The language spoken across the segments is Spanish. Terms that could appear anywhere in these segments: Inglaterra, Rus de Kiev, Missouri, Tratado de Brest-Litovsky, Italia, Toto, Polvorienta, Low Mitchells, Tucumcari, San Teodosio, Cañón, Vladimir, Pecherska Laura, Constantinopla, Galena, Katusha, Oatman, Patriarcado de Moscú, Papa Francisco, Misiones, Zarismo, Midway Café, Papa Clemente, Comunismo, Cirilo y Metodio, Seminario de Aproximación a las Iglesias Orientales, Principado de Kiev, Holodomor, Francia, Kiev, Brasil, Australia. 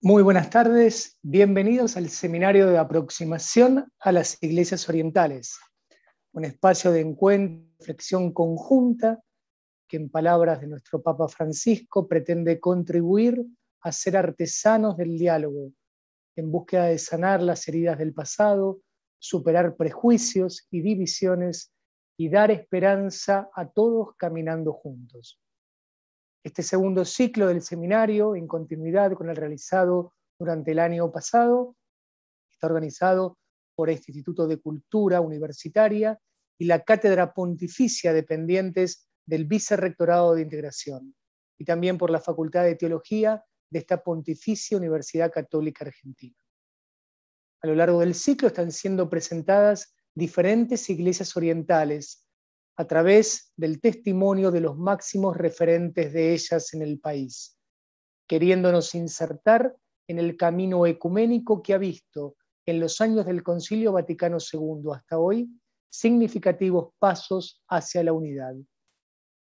Muy buenas tardes, bienvenidos al Seminario de Aproximación a las Iglesias Orientales, un espacio de encuentro y reflexión conjunta que, en palabras de nuestro Papa Francisco, pretende contribuir a ser artesanos del diálogo, en búsqueda de sanar las heridas del pasado, superar prejuicios y divisiones y dar esperanza a todos caminando juntos. Este segundo ciclo del seminario, en continuidad con el realizado durante el año pasado, está organizado por el Instituto de Cultura Universitaria y la Cátedra Pontificia dependientes del Vicerrectorado de Integración, y también por la Facultad de Teología de esta Pontificia Universidad Católica Argentina. A lo largo del ciclo están siendo presentadas diferentes iglesias orientales, a través del testimonio de los máximos referentes de ellas en el país, queriéndonos insertar en el camino ecuménico que ha visto, en los años del Concilio Vaticano II hasta hoy, significativos pasos hacia la unidad.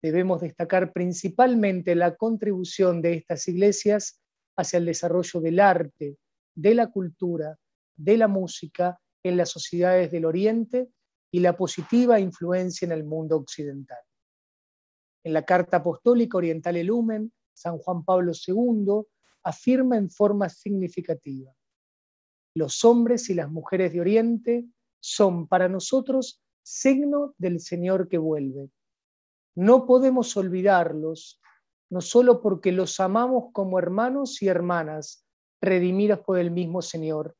Debemos destacar principalmente la contribución de estas iglesias hacia el desarrollo del arte, de la cultura, de la música en las sociedades del Oriente y la positiva influencia en el mundo occidental. En la Carta Apostólica Orientale Lumen, San Juan Pablo II afirma en forma significativa: los hombres y las mujeres de Oriente son para nosotros signo del Señor que vuelve. No podemos olvidarlos, no solo porque los amamos como hermanos y hermanas, redimidos por el mismo Señor,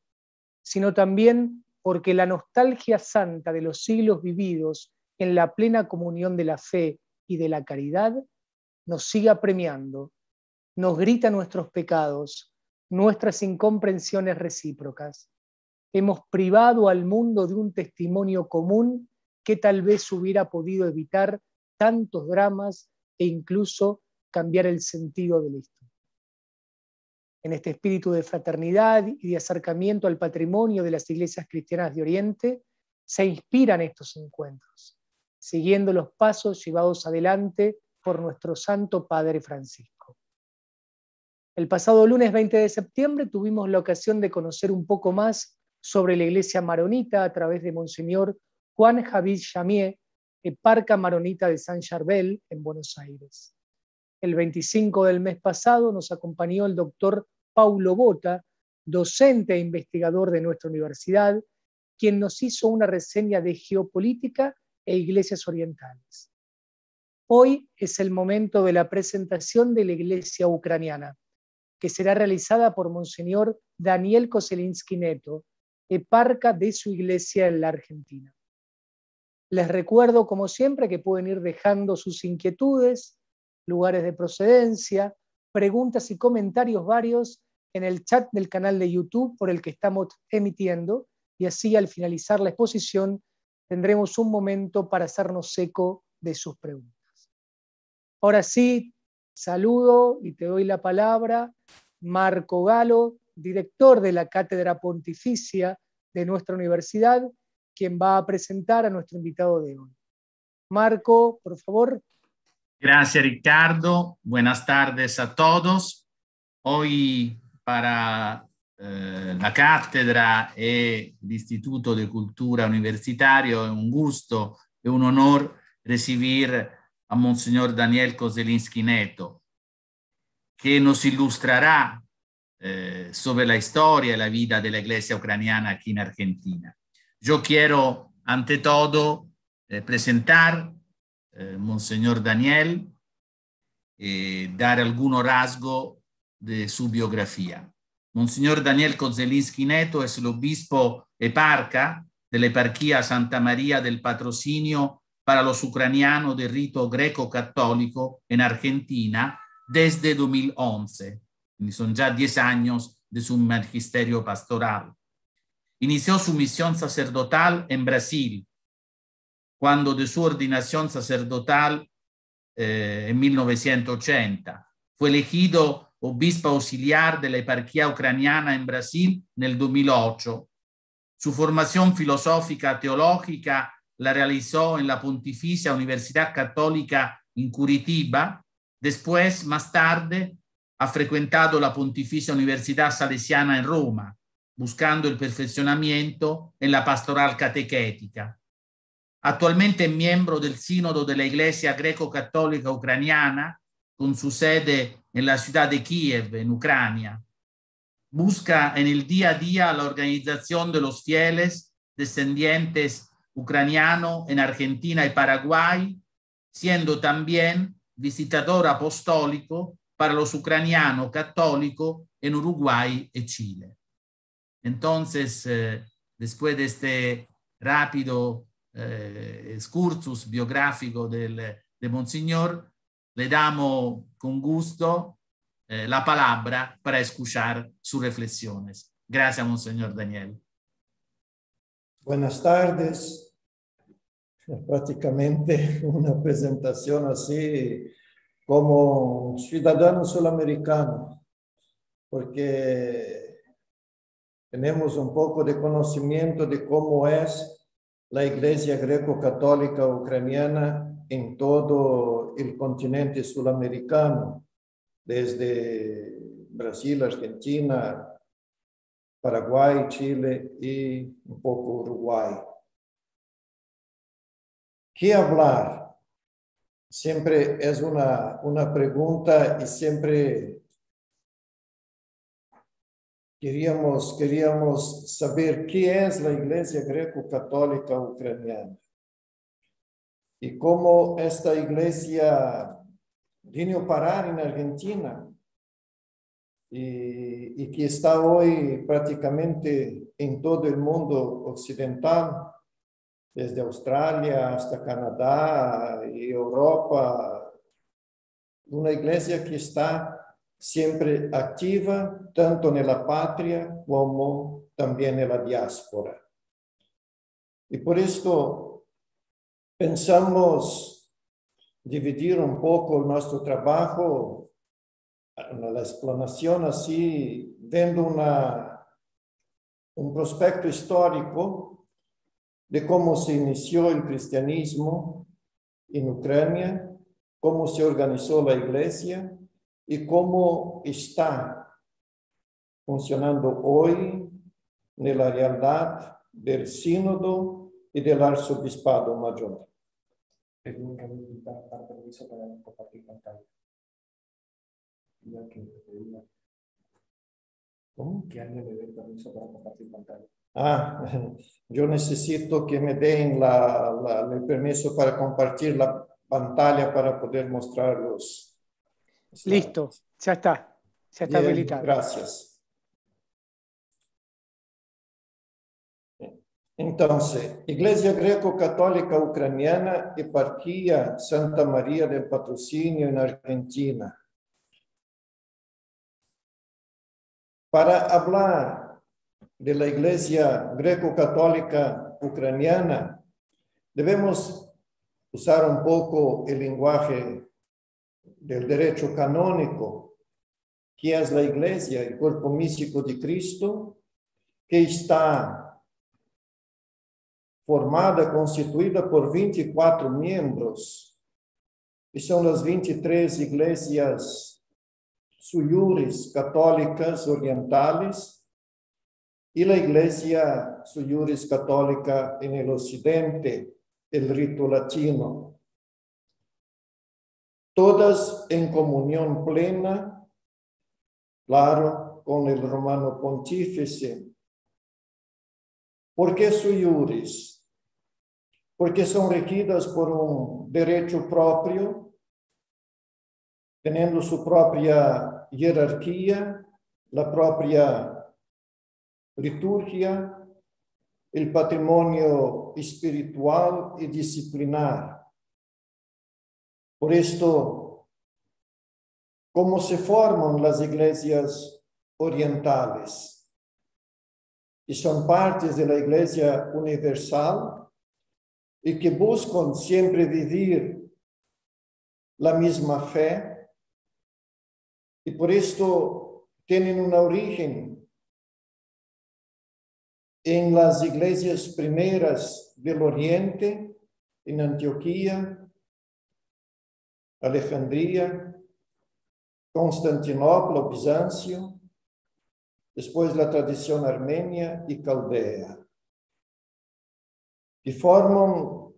sino también porque la nostalgia santa de los siglos vividos en la plena comunión de la fe y de la caridad nos sigue apremiando, nos grita nuestros pecados, nuestras incomprensiones recíprocas. Hemos privado al mundo de un testimonio común que tal vez hubiera podido evitar tantos dramas e incluso cambiar el sentido de la historia. En este espíritu de fraternidad y de acercamiento al patrimonio de las iglesias cristianas de Oriente, se inspiran estos encuentros, siguiendo los pasos llevados adelante por nuestro Santo Padre Francisco. El pasado lunes 20 de septiembre tuvimos la ocasión de conocer un poco más sobre la Iglesia Maronita a través de Monseñor Juan Javid Chamier, Eparquía Maronita de San Charbel, en Buenos Aires. El 25 del mes pasado nos acompañó el doctor Paulo Botta, docente e investigador de nuestra universidad, quien nos hizo una reseña de geopolítica e iglesias orientales. Hoy es el momento de la presentación de la iglesia ucraniana, que será realizada por Monseñor Daniel Kozelinski Netto, eparca de su iglesia en la Argentina. Les recuerdo, como siempre, que pueden ir dejando sus inquietudes, lugares de procedencia, preguntas y comentarios varios en el chat del canal de YouTube por el que estamos emitiendo, y así al finalizar la exposición tendremos un momento para hacernos eco de sus preguntas. Ahora sí, saludo y te doy la palabra, Marco Galo, director de la Cátedra Pontificia de nuestra universidad, quien va a presentar a nuestro invitado de hoy. Marco, por favor. Gracias, Ricardo. Buenas tardes a todos. Hoy para la Cátedra e el Instituto de Cultura Universitario es un gusto y un honor recibir a Monseñor Daniel Kozelinski Netto, que nos ilustrará sobre la historia y la vida de la Iglesia ucraniana aquí en Argentina. Yo quiero, ante todo, presentar Monseñor Daniel, dar algún rasgo de su biografía. Monseñor Daniel Kozelinski Netto es el obispo eparca de la Eparquía Santa María del Patrocinio para los ucranianos del rito greco-católico en Argentina desde 2011. Son ya 10 años de su magisterio pastoral. Inició su misión sacerdotal en Brasil, cuando de su ordinación sacerdotal en 1980. Fue elegido obispo auxiliar de la eparquía ucraniana en Brasil nel 2008. Su formación filosófica teológica la realizó en la Pontificia Universidad Católica en Curitiba. Después, más tarde, Ha frequentato la Pontificia Università Salesiana in Roma, buscando il perfezionamento nella pastoral catechetica. Attualmente è membro del Sinodo della Iglesia Greco-Cattolica Ucraniana, con su sede nella città di Kiev, in Ucrania. Busca en el día a día la organización de los fieles descendientes ucranianos en Argentina y Paraguay, siendo también visitador apostólico para los ucranianos católicos en Uruguay y Chile. Entonces, después de este rápido excursus biográfico de Monseñor, le damos con gusto la palabra para escuchar sus reflexiones. Gracias, Monseñor Daniel. Buenas tardes. Prácticamente una presentación así como ciudadano suramericano, porque tenemos un poco de conocimiento de cómo es la Iglesia Greco-Católica Ucraniana en todo el continente suramericano, desde Brasil, Argentina, Paraguay, Chile y un poco Uruguay. ¿Qué hablar? Siempre es una pregunta y siempre queríamos saber qué es la Iglesia Greco-Católica Ucraniana y cómo esta iglesia vino a parar en Argentina y que está hoy prácticamente en todo el mundo occidental, desde Australia hasta Canadá y Europa, una iglesia que está siempre activa, tanto en la patria como también en la diáspora. Y por esto pensamos dividir un poco nuestro trabajo, la explanación así, viendo un prospecto histórico de cómo se inició el cristianismo en Ucrania, cómo se organizó la iglesia y cómo está funcionando hoy en la realidad del sínodo y del arzobispado mayor. Dar permiso para compartir pantalla. ¿Cómo? Que alguien le dé permiso para compartir pantalla. Ah, yo necesito que me den el permiso para compartir la pantalla para poder mostrarlos. Listo, ya está. Ya está habilitado. Gracias. Entonces, Iglesia Greco-Católica Ucraniana, Eparquía Santa María del Patrocinio en Argentina. Para hablar de la Iglesia Greco-Católica Ucraniana, debemos usar un poco el lenguaje del derecho canónico, que es la Iglesia, el cuerpo místico de Cristo, que está formada, constituida por 24 miembros, y son las 23 iglesias suyures católicas orientales y la iglesia suyures católica en el occidente, el rito latino. Todas en comunión plena, claro, con el romano pontífice. ¿Por qué suyures? Porque son regidas por un derecho propio, teniendo su propia jerarquía, la propia liturgia, el patrimonio espiritual y disciplinar. Por esto, ¿cómo se forman las iglesias orientales? Y son partes de la Iglesia Universal, y que buscan siempre vivir la misma fe, y por esto tienen un origen en las iglesias primeras del Oriente, en Antioquía, Alejandría, Constantinopla, Bizancio, después la tradición armenia y caldea, que forman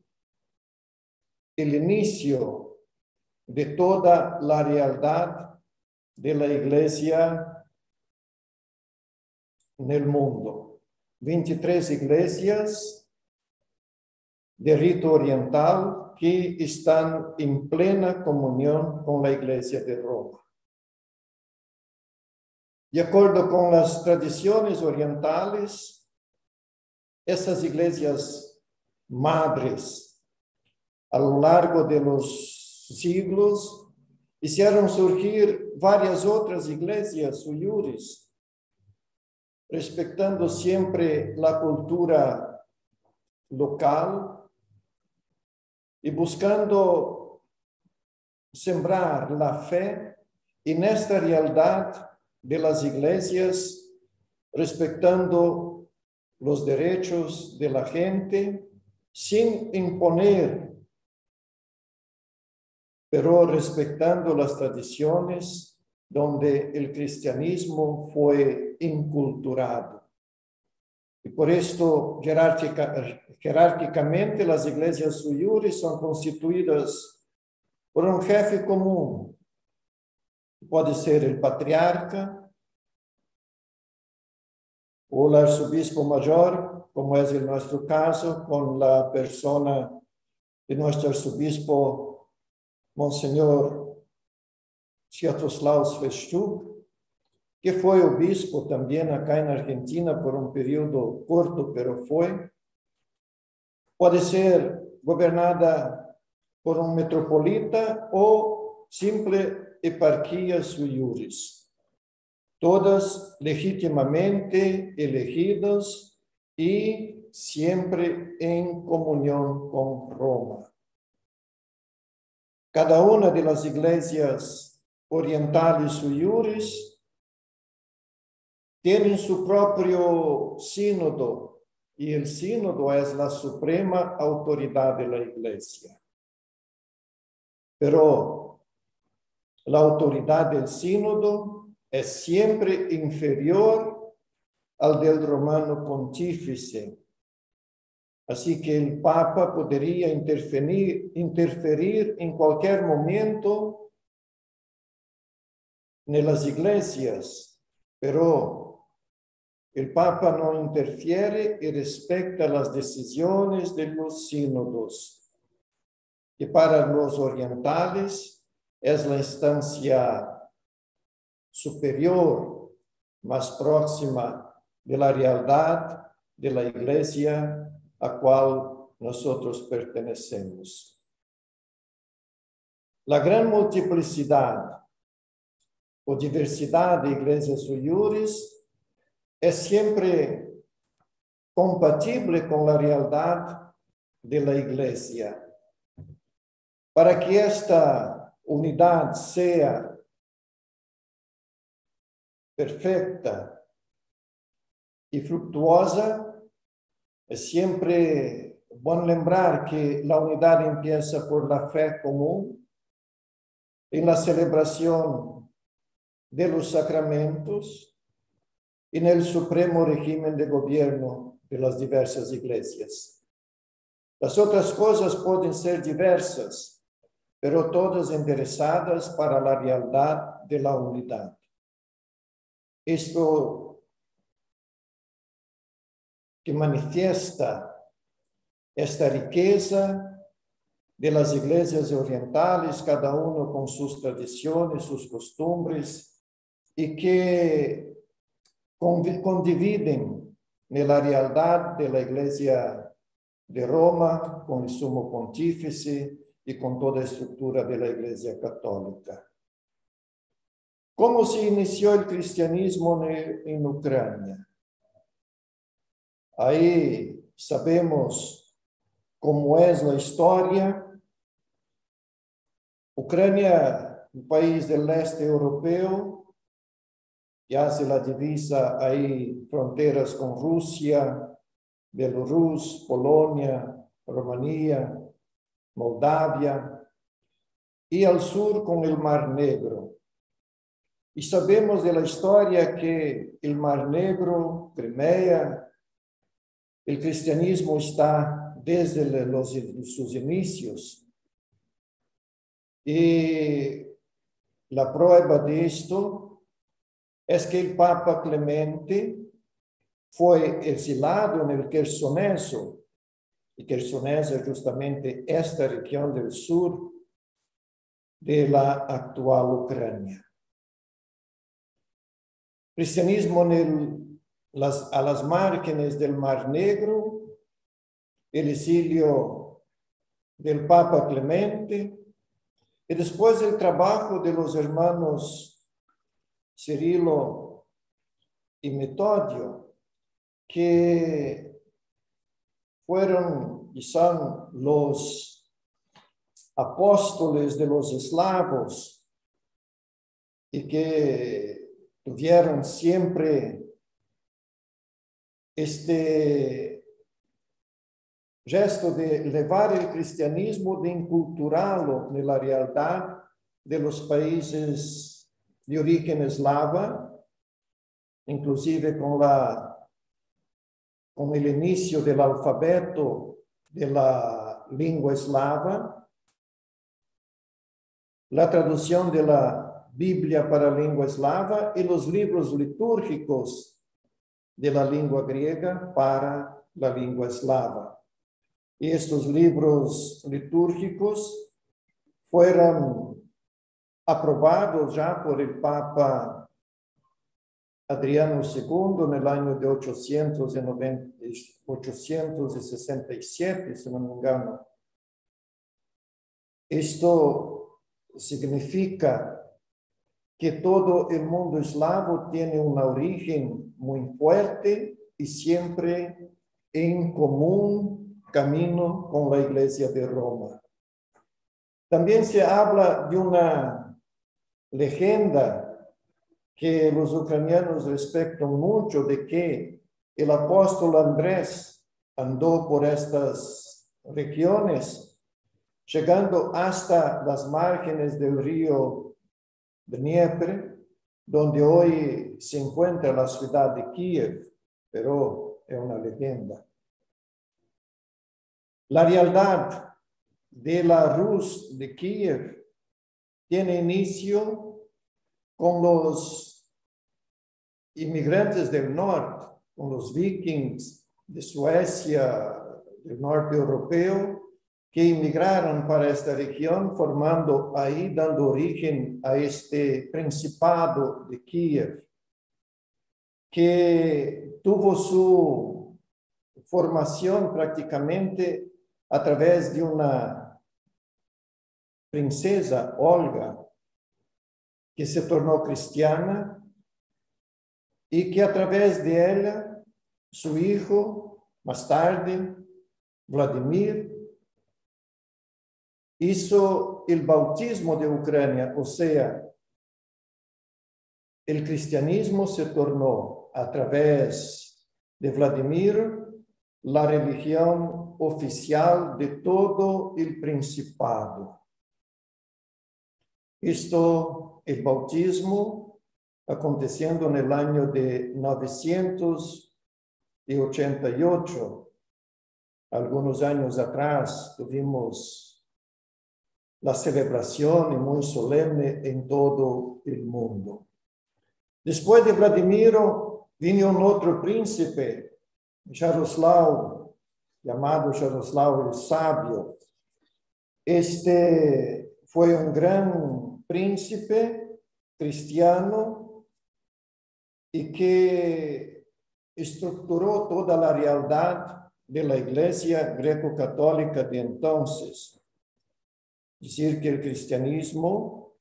el inicio de toda la realidad de la Iglesia en el mundo. 23 iglesias de rito oriental que están en plena comunión con la Iglesia de Roma. De acuerdo con las tradiciones orientales, esas iglesias madres a lo largo de los siglos hicieron surgir varias otras iglesias suyures, respetando siempre la cultura local y buscando sembrar la fe en esta realidad de las iglesias, respetando los derechos de la gente, sin imponer, pero respetando las tradiciones donde el cristianismo fue inculturado. Y por esto, jerárquicamente, las iglesias suyures son constituidas por un jefe común. Puede ser el patriarca o el arzobispo mayor, como es en nuestro caso, con la persona de nuestro arzobispo, Monseñor Jaroslav que fue obispo también acá en Argentina por un periodo corto, pero fue. Puede ser gobernada por un metropolita o simple eparquías suyures, todas legítimamente elegidas y siempre en comunión con Roma. Cada una de las iglesias orientales suyures tiene su propio sínodo, y el sínodo es la suprema autoridad de la iglesia. Pero la autoridad del sínodo es siempre inferior al del romano pontífice. Así que el Papa podría interferir en cualquier momento en las iglesias, pero el Papa no interfiere y respeta las decisiones de los sínodos. Y para los orientales, es la instancia superior, más próxima de la realidad de la iglesia a cual nosotros pertenecemos. La gran multiplicidad o diversidad de iglesias suyures es siempre compatible con la realidad de la iglesia. Para que esta unidad sea perfecta y fructuosa, es siempre bueno lembrar que la unidad empieza por la fe común en la celebración de los sacramentos y en el supremo régimen de gobierno de las diversas iglesias. Las otras cosas pueden ser diversas, pero todas enderezadas para la realidad de la unidad. Esto que manifiesta esta riqueza de las iglesias orientales, cada uno con sus tradiciones, sus costumbres, y que condividen en la realidad de la Iglesia de Roma con el Sumo Pontífice y con toda la estructura de la Iglesia Católica. ¿Cómo se inició el cristianismo en Ucrania? Ahí sabemos cómo es la historia. Ucrania, un país del este europeo, que hace la divisa ahí, fronteras con Rusia, Bielorrusia, Polonia, Rumanía, Moldavia, y al sur con el Mar Negro. Y sabemos de la historia que el Mar Negro, Crimea, el cristianismo está desde sus inicios. Y la prueba de esto es que el Papa Clemente fue exilado en el Kersoneso, y Kersoneso es justamente esta región del sur de la actual Ucrania. Cristianismo a las márgenes del Mar Negro, el exilio del Papa Clemente, y después el trabajo de los hermanos Cirilo y Metodio, que fueron y son los apóstoles de los eslavos y que tuvieron siempre este gesto de elevar el cristianismo, de inculturarlo en la realidad de los países de origen eslava, inclusive con el inicio del alfabeto de la lengua eslava, la traducción de la Biblia para la lengua eslava y los libros litúrgicos de la lengua griega para la lengua eslava. Y estos libros litúrgicos fueron aprobados ya por el Papa Adriano II en el año de 867, si no me engano. Esto significa que todo el mundo eslavo tiene un origen muy fuerte y siempre en común camino con la Iglesia de Roma. También se habla de una leyenda que los ucranianos respetan mucho, de que el apóstol Andrés andó por estas regiones, llegando hasta las márgenes del río Dnieper, donde hoy se encuentra la ciudad de Kiev, pero es una leyenda. La realidad de la Rus de Kiev tiene inicio con los inmigrantes del norte, con los vikings de Suecia, del norte europeo, que inmigraron para esta región, formando ahí, dando origen a este Principado de Kiev, que tuvo su formación prácticamente a través de una princesa, Olga, que se tornó cristiana y que a través de ella, su hijo, más tarde, Vladimir, hizo el bautismo de Ucrania, o sea, el cristianismo se tornó a través de Vladimir la religión oficial de todo el principado. Esto, el bautismo, aconteciendo en el año de 988, algunos años atrás tuvimos la celebración muy solemne en todo el mundo. Después de Vladimir vino un otro príncipe, Jaroslav, llamado Jaroslav el Sabio. Este fue un gran príncipe cristiano y que estructuró toda la realidad de la Iglesia Greco-Católica de entonces. Decir que el cristianismo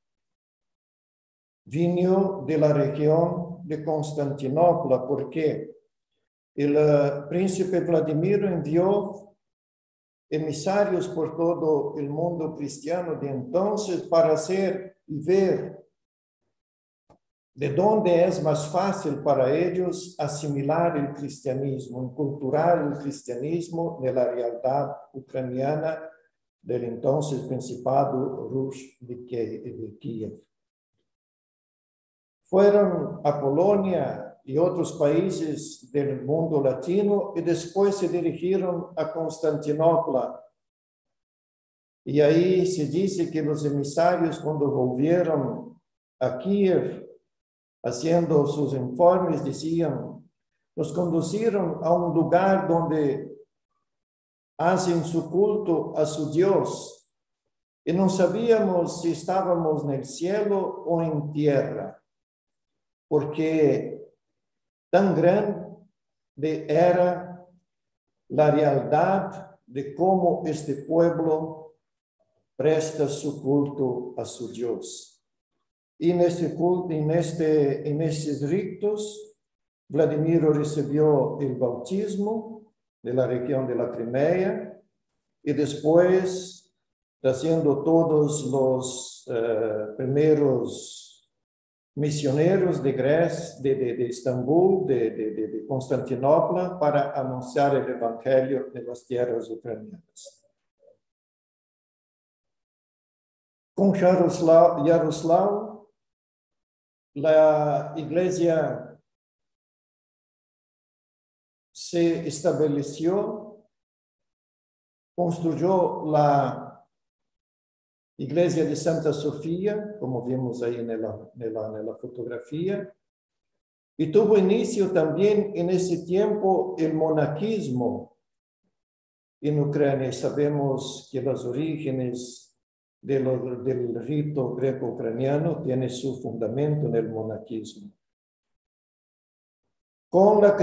vino de la región de Constantinopla, porque el príncipe Vladimir envió emisarios por todo el mundo cristiano de entonces para hacer y ver de dónde es más fácil para ellos asimilar el cristianismo, inculturar el cristianismo de la realidad ucraniana del entonces Principado Rus de Kiev. fueron a Polonia y otros países del mundo latino y después se dirigieron a Constantinopla. Y ahí se dice que los emisarios, cuando volvieron a Kiev, haciendo sus informes, decían: nos conducieron a un lugar donde hacen su culto a su Dios, y no sabíamos si estábamos en el cielo o en tierra, porque tan grande era la realidad de cómo este pueblo presta su culto a su Dios. Y en este culto, en estos ritos, Vladimir recibió el bautismo de la región de la Crimea y después, haciendo todos los primeros misioneros de Grecia, de Estambul, de Constantinopla, para anunciar el evangelio de las tierras ucranianas. Con Jaroslav, la iglesia se estableció, construyó la iglesia de Santa Sofía, como vimos ahí en la fotografía, y tuvo inicio también en ese tiempo el monaquismo en Ucrania. Sabemos que los orígenes del rito greco-ucraniano tiene su fundamento en el monaquismo. Con la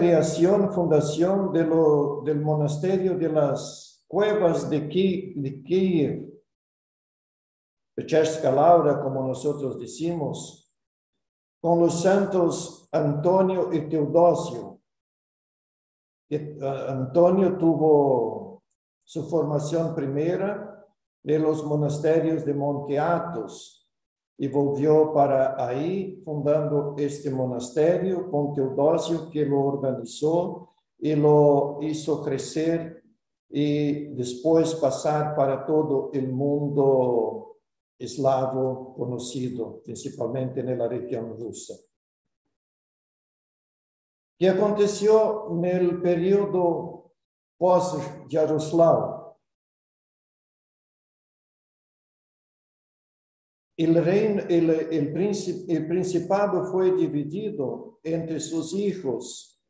fundación del monasterio de las cuevas de Kiev, Pecherska Laura, como nosotros decimos, con los santos Antonio y Teodosio. Antonio tuvo su formación primera de los monasterios de Monte Athos y volvió para ahí fundando este monasterio con Teodosio, que lo organizó y lo hizo crecer y después pasar para todo el mundo eslavo conocido, principalmente en la región rusa. ¿Qué aconteció en el periodo post-Yaroslav? El principado fue dividido entre sus hijos.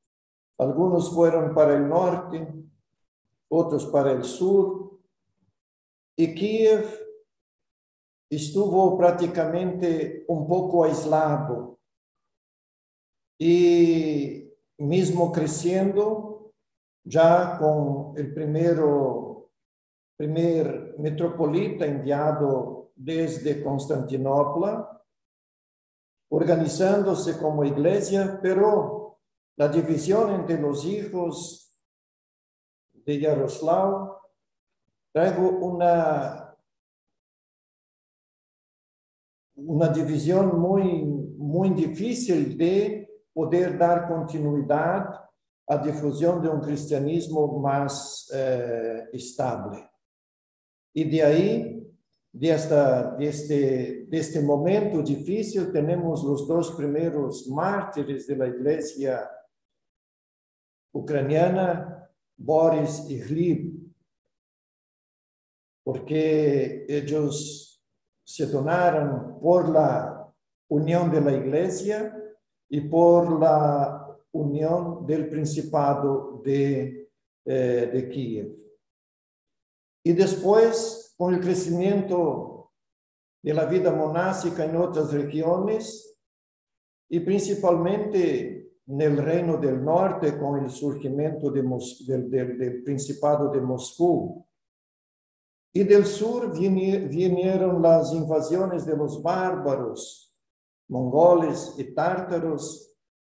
Algunos fueron para el norte, otros para el sur. Y Kiev estuvo prácticamente un poco aislado. Y mismo creciendo, ya con el primer metropolita enviado desde Constantinopla, organizándose como iglesia, pero la división entre los hijos de Yaroslav trajo una división muy difícil de poder dar continuidad a difusión de un cristianismo más estable. Y de ahí, de este momento difícil, tenemos los dos primeros mártires de la iglesia ucraniana, Boris y Glib, porque ellos se donaron por la unión de la iglesia y por la unión del principado de Kiev. Y después, con el crecimiento de la vida monástica en otras regiones y principalmente en el Reino del Norte, con el surgimiento del Principado de Moscú. Y del sur vinieron las invasiones de los bárbaros, mongoles y tártaros,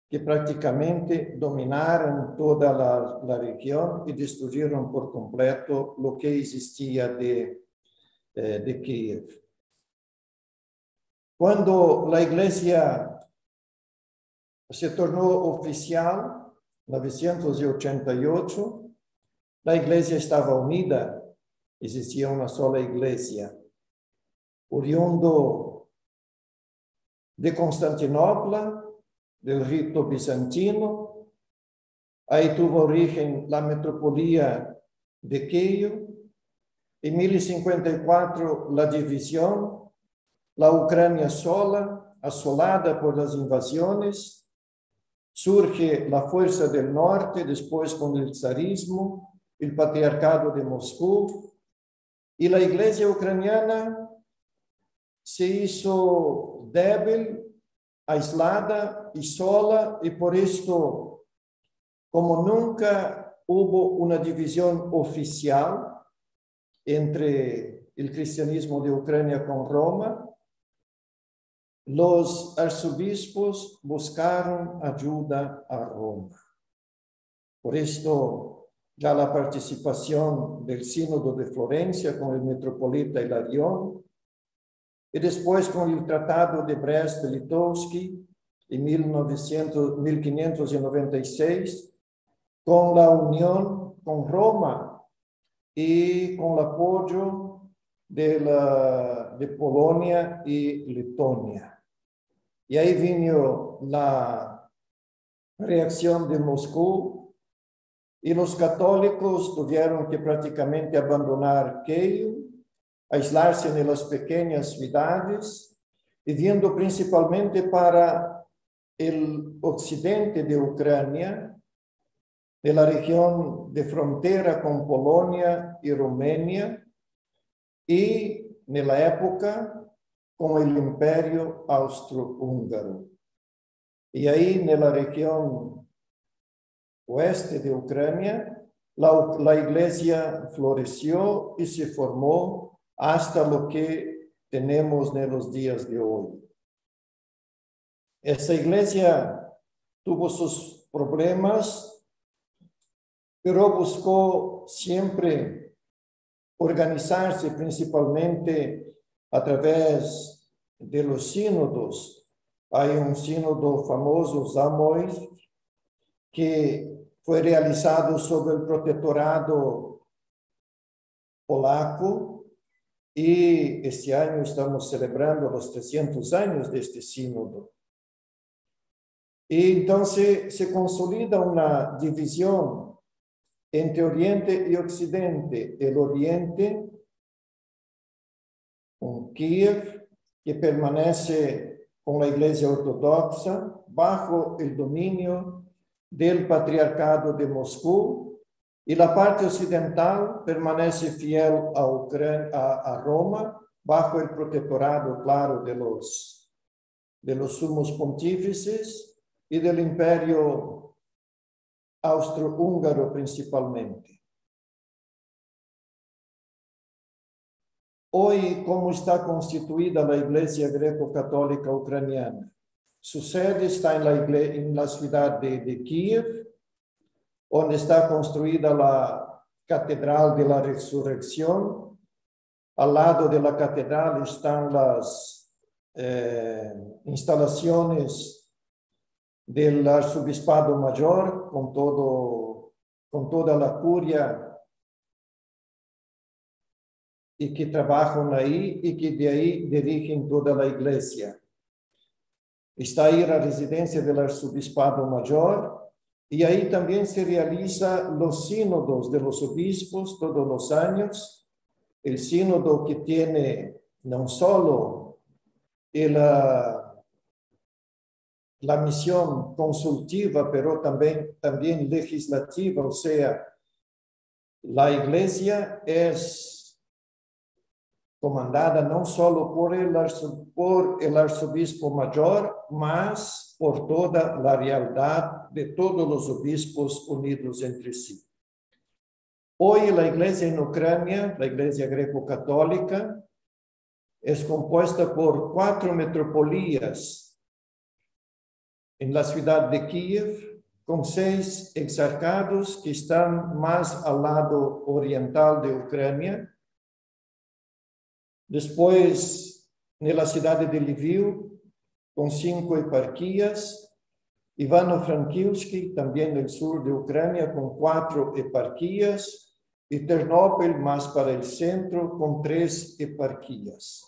que prácticamente dominaron toda la región y destruyeron por completo lo que existía de Kiev. Cuando la iglesia se tornó oficial, en 988, la iglesia estaba unida, existía una sola iglesia, oriundo de Constantinopla, del rito bizantino. Ahí tuvo origen la metropolita de Kiev. En 1054, la división, la Ucrania sola, asolada por las invasiones. Surge la fuerza del norte, después con el zarismo, el Patriarcado de Moscú, y la Iglesia ucraniana se hizo débil, aislada y sola, y por esto, como nunca hubo una división oficial entre el cristianismo de Ucrania con Roma, los arzobispos buscaron ayuda a Roma. Por esto, ya la participación del Sínodo de Florencia con el metropolita Hilarión y después con el Tratado de Brest-Litovsky en 1596, con la unión con Roma y con el apoyo de Polonia y Letonia. Y ahí vino la reacción de Moscú y los católicos tuvieron que prácticamente abandonar Kiev, aislarse en las pequeñas ciudades, y viendo principalmente para el occidente de Ucrania, de la región de frontera con Polonia y Rumania, y en la época con el Imperio Austro-Húngaro. Y ahí en la región oeste de Ucrania, la iglesia floreció y se formó hasta lo que tenemos en los días de hoy. Esta iglesia tuvo sus problemas, pero buscó siempre organizarse principalmente a través de los sínodos. Hay un sínodo famoso, Zamois, que fue realizado sobre el protectorado polaco, y este año estamos celebrando los 300 años de este sínodo. Y entonces se consolida una división entre Oriente y Occidente. El Oriente, con Kiev, que permanece con la Iglesia Ortodoxa bajo el dominio del Patriarcado de Moscú, y la parte occidental permanece fiel a Roma, bajo el protectorado, claro, de los sumos pontífices y del Imperio Austro-Húngaro principalmente. Hoy, ¿cómo está constituida la Iglesia Greco-Católica Ucraniana? Su sede está en la ciudad de Kiev, donde está construida la Catedral de la Resurrección. Al lado de la catedral están las instalaciones del arzobispado mayor, con toda la curia, y que trabajan ahí y que de ahí dirigen toda la iglesia. Está ahí la residencia del arzobispado mayor, y ahí también se realizan los sínodos de los obispos todos los años. El sínodo que tiene no solo la misión consultiva, pero también legislativa, o sea, la iglesia es comandada no solo por el arzobispo mayor, mas por toda la realidad de todos los obispos unidos entre sí. Hoy la iglesia en Ucrania, la iglesia greco-católica, es compuesta por 4 metropolías, en la ciudad de Kiev, con 6 exarcados que están más al lado oriental de Ucrania. Después, en la ciudad de Lviv, con 5 eparquías. Ivano-Frankivsky, también el sur de Ucrania, con 4 eparquías. Y Ternópil, más para el centro, con 3 eparquías.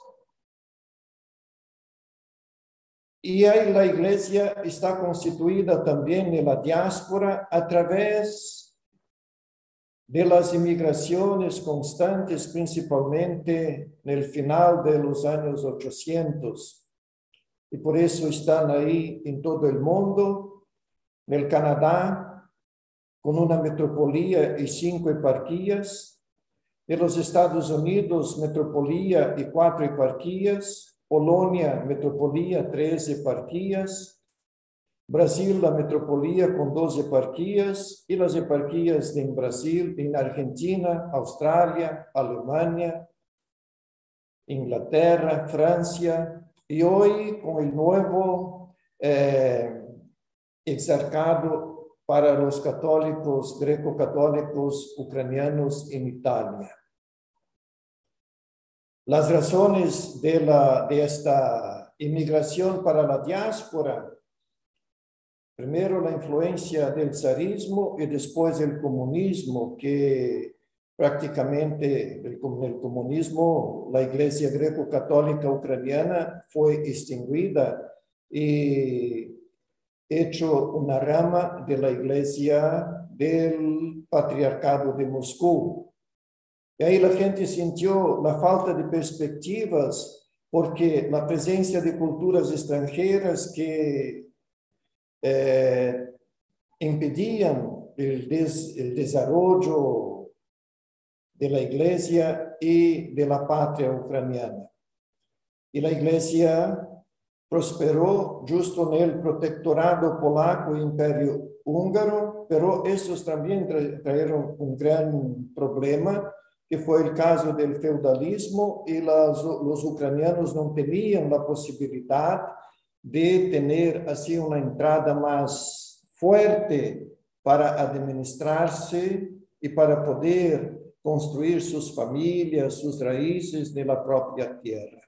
Y ahí la iglesia está constituida también en la diáspora a través de las inmigraciones constantes, principalmente en el final de los años 800. Y por eso están ahí en todo el mundo, en el Canadá, con una metropolía y 5 eparquías, en los Estados Unidos, metropolía y 4 eparquías, Polonia, metropolía, 3 eparquías, Brasil, la metropolía con 2 eparquías, y las eparquías en Brasil, en Argentina, Australia, Alemania, Inglaterra, Francia, y hoy con el nuevo exarcado para los católicos, greco-católicos ucranianos en Italia. Las razones de esta inmigración para la diáspora, primero la influencia del zarismo y después el comunismo, que prácticamente con el comunismo la Iglesia Greco-Católica Ucraniana fue extinguida y hecho una rama de la Iglesia del Patriarcado de Moscú. Y ahí la gente sintió la falta de perspectivas porque la presencia de culturas extranjeras que impedían el desarrollo de la iglesia y de la patria ucraniana. Y la iglesia prosperó justo en el protectorado polaco e imperio húngaro, pero esos también trajeron un gran problema, que fue el caso del feudalismo, y los ucranianos no tenían la posibilidad de tener así una entrada más fuerte para administrarse y para poder construir sus familias, sus raíces de la propia tierra.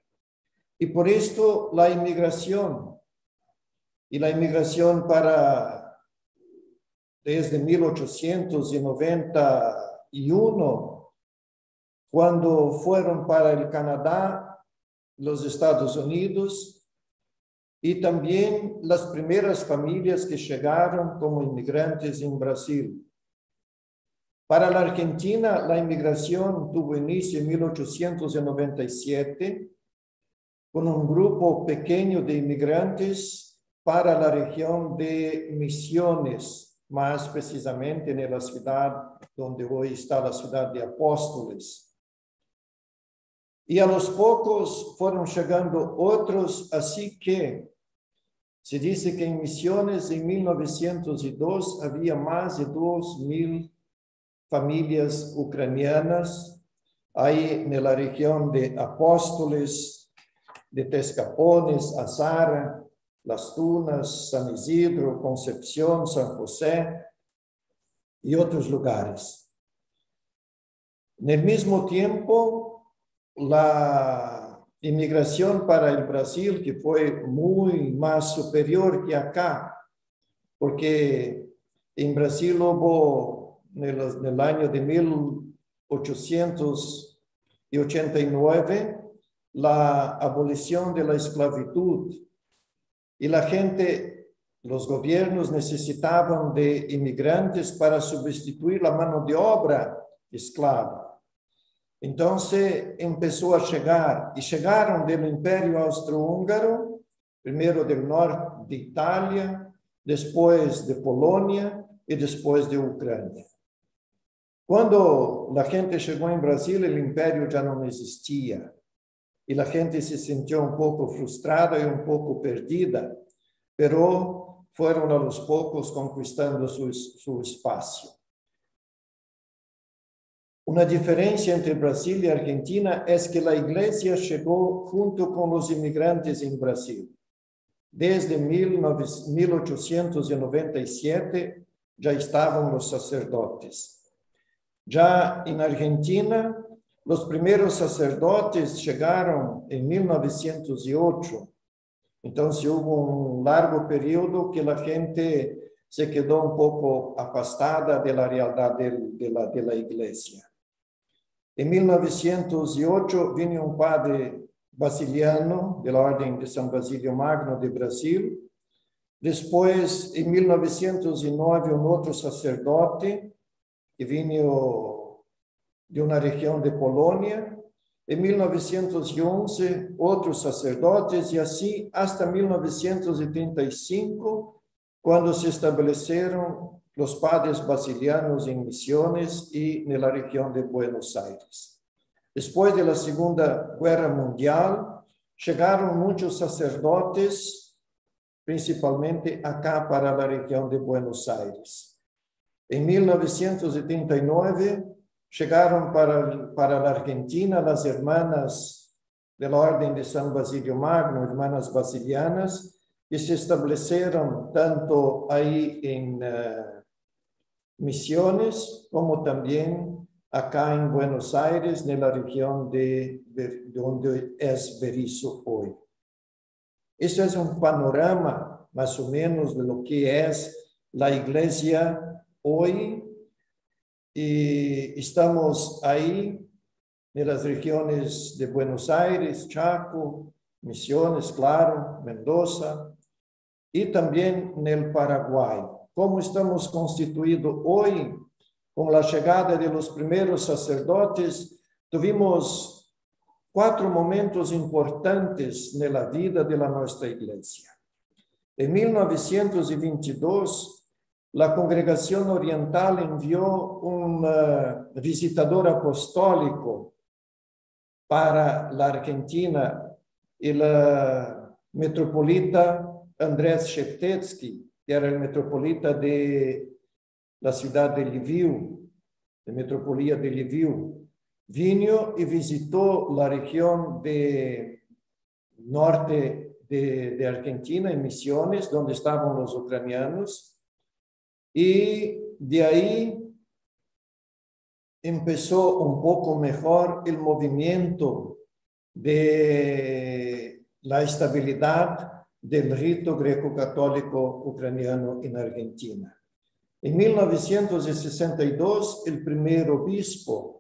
Y por esto la inmigración, y la inmigración para desde 1891, cuando fueron para el Canadá, los Estados Unidos, y también las primeras familias que llegaron como inmigrantes en Brasil. Para la Argentina, la inmigración tuvo inicio en 1897 con un grupo pequeño de inmigrantes para la región de Misiones, más precisamente en la ciudad donde hoy está la ciudad de Apóstoles. Y a los pocos fueron llegando otros, así que se dice que en Misiones en 1902 había más de 2.000 familias ucranianas ahí en la región de Apóstoles, de Tescapones, Azara, Las Tunas, San Isidro, Concepción, San José y otros lugares. En el mismo tiempo, la inmigración para el Brasil, que fue muy más superior que acá, porque en Brasil hubo, en el año de 1889, la abolición de la esclavitud, y la gente, los gobiernos necesitaban de inmigrantes para sustituir la mano de obra esclava. Entonces empezó a llegar, y llegaron del Imperio Austro-Húngaro, primero del norte de Italia, después de Polonia y después de Ucrania. Cuando la gente llegó en Brasil, el imperio ya no existía, y la gente se sintió un poco frustrada y un poco perdida, pero fueron a los pocos conquistando su espacio. Una diferencia entre Brasil y Argentina es que la iglesia llegó junto con los inmigrantes en Brasil. Desde 1897 ya estaban los sacerdotes. Ya en Argentina, los primeros sacerdotes llegaron en 1908. Entonces hubo un largo periodo que la gente se quedó un poco apartada de la realidad de la iglesia. En 1908 vino un padre basiliano de la Orden de San Basilio Magno de Brasil. Depois, em 1909, outro sacerdote que vinha de uma região de Polônia. Em 1911, outros sacerdotes, e assim até 1935, quando se estabeleceram os padres basilianos em Misiones e na região de Buenos Aires. Depois da Segunda Guerra Mundial, chegaram muitos sacerdotes principalmente acá para la región de Buenos Aires. En 1979 llegaron para la Argentina las hermanas de la Orden de San Basilio Magno, hermanas basilianas, y se establecieron tanto ahí en Misiones como también acá en Buenos Aires, en la región de donde es Berisso hoy. Eso es un panorama más o menos de lo que es la iglesia hoy. Y estamos ahí en las regiones de Buenos Aires, Chaco, Misiones, claro, Mendoza y también en el Paraguay. ¿Cómo estamos constituidos hoy? Con la llegada de los primeros sacerdotes, tuvimos cuatro momentos importantes en la vida de nuestra iglesia. En 1922, la Congregación Oriental envió un visitador apostólico para la Argentina, el Metropolita Andrés Sheptytsky, que era el metropolita de la ciudad de Lviv, de Metropolía de Lviv. Vino y visitó la región de norte de Argentina, en Misiones, donde estaban los ucranianos. Y de ahí empezó un poco mejor el movimiento de la estabilidad del rito greco-católico ucraniano en Argentina. En 1962, el primer obispo.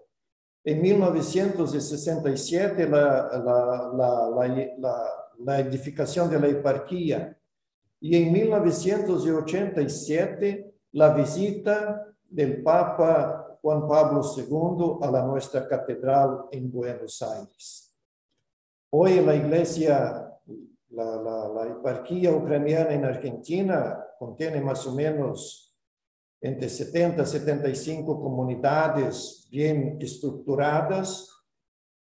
En 1967, la edificación de la eparquía. Y en 1987, la visita del Papa Juan Pablo II a nuestra catedral en Buenos Aires. Hoy la iglesia, la eparquía ucraniana en Argentina contiene más o menos entre 70 y 75 comunidades bien estructuradas.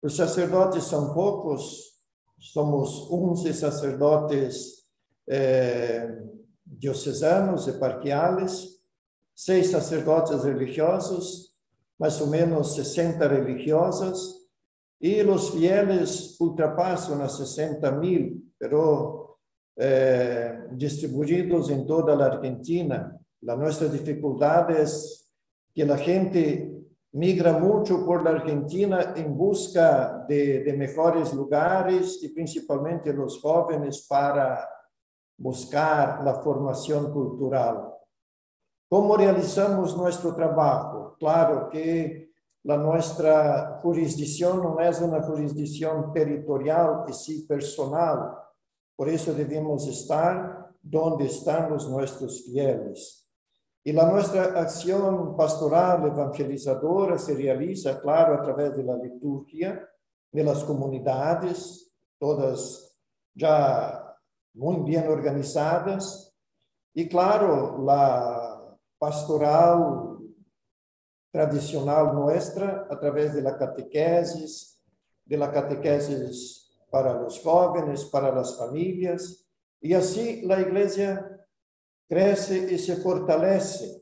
Los sacerdotes son pocos, somos 11 sacerdotes diocesanos, eparquiales, 6 sacerdotes religiosos, más o menos 60 religiosas, y los fieles ultrapasan a 60,000, pero distribuidos en toda la Argentina. La nuestra dificultad es que la gente migra mucho por la Argentina en busca de mejores lugares y principalmente los jóvenes para buscar la formación cultural. ¿Cómo realizamos nuestro trabajo? Claro que la nuestra jurisdicción no es una jurisdicción territorial, y sí personal. Por eso debemos estar donde están nuestros fieles. Y la nuestra acción pastoral evangelizadora se realiza, claro, a través de la liturgia, de las comunidades, todas ya muy bien organizadas. Y claro, la pastoral tradicional nuestra, a través de la catequesis para los jóvenes, para las familias. Y así la iglesia crece y se fortalece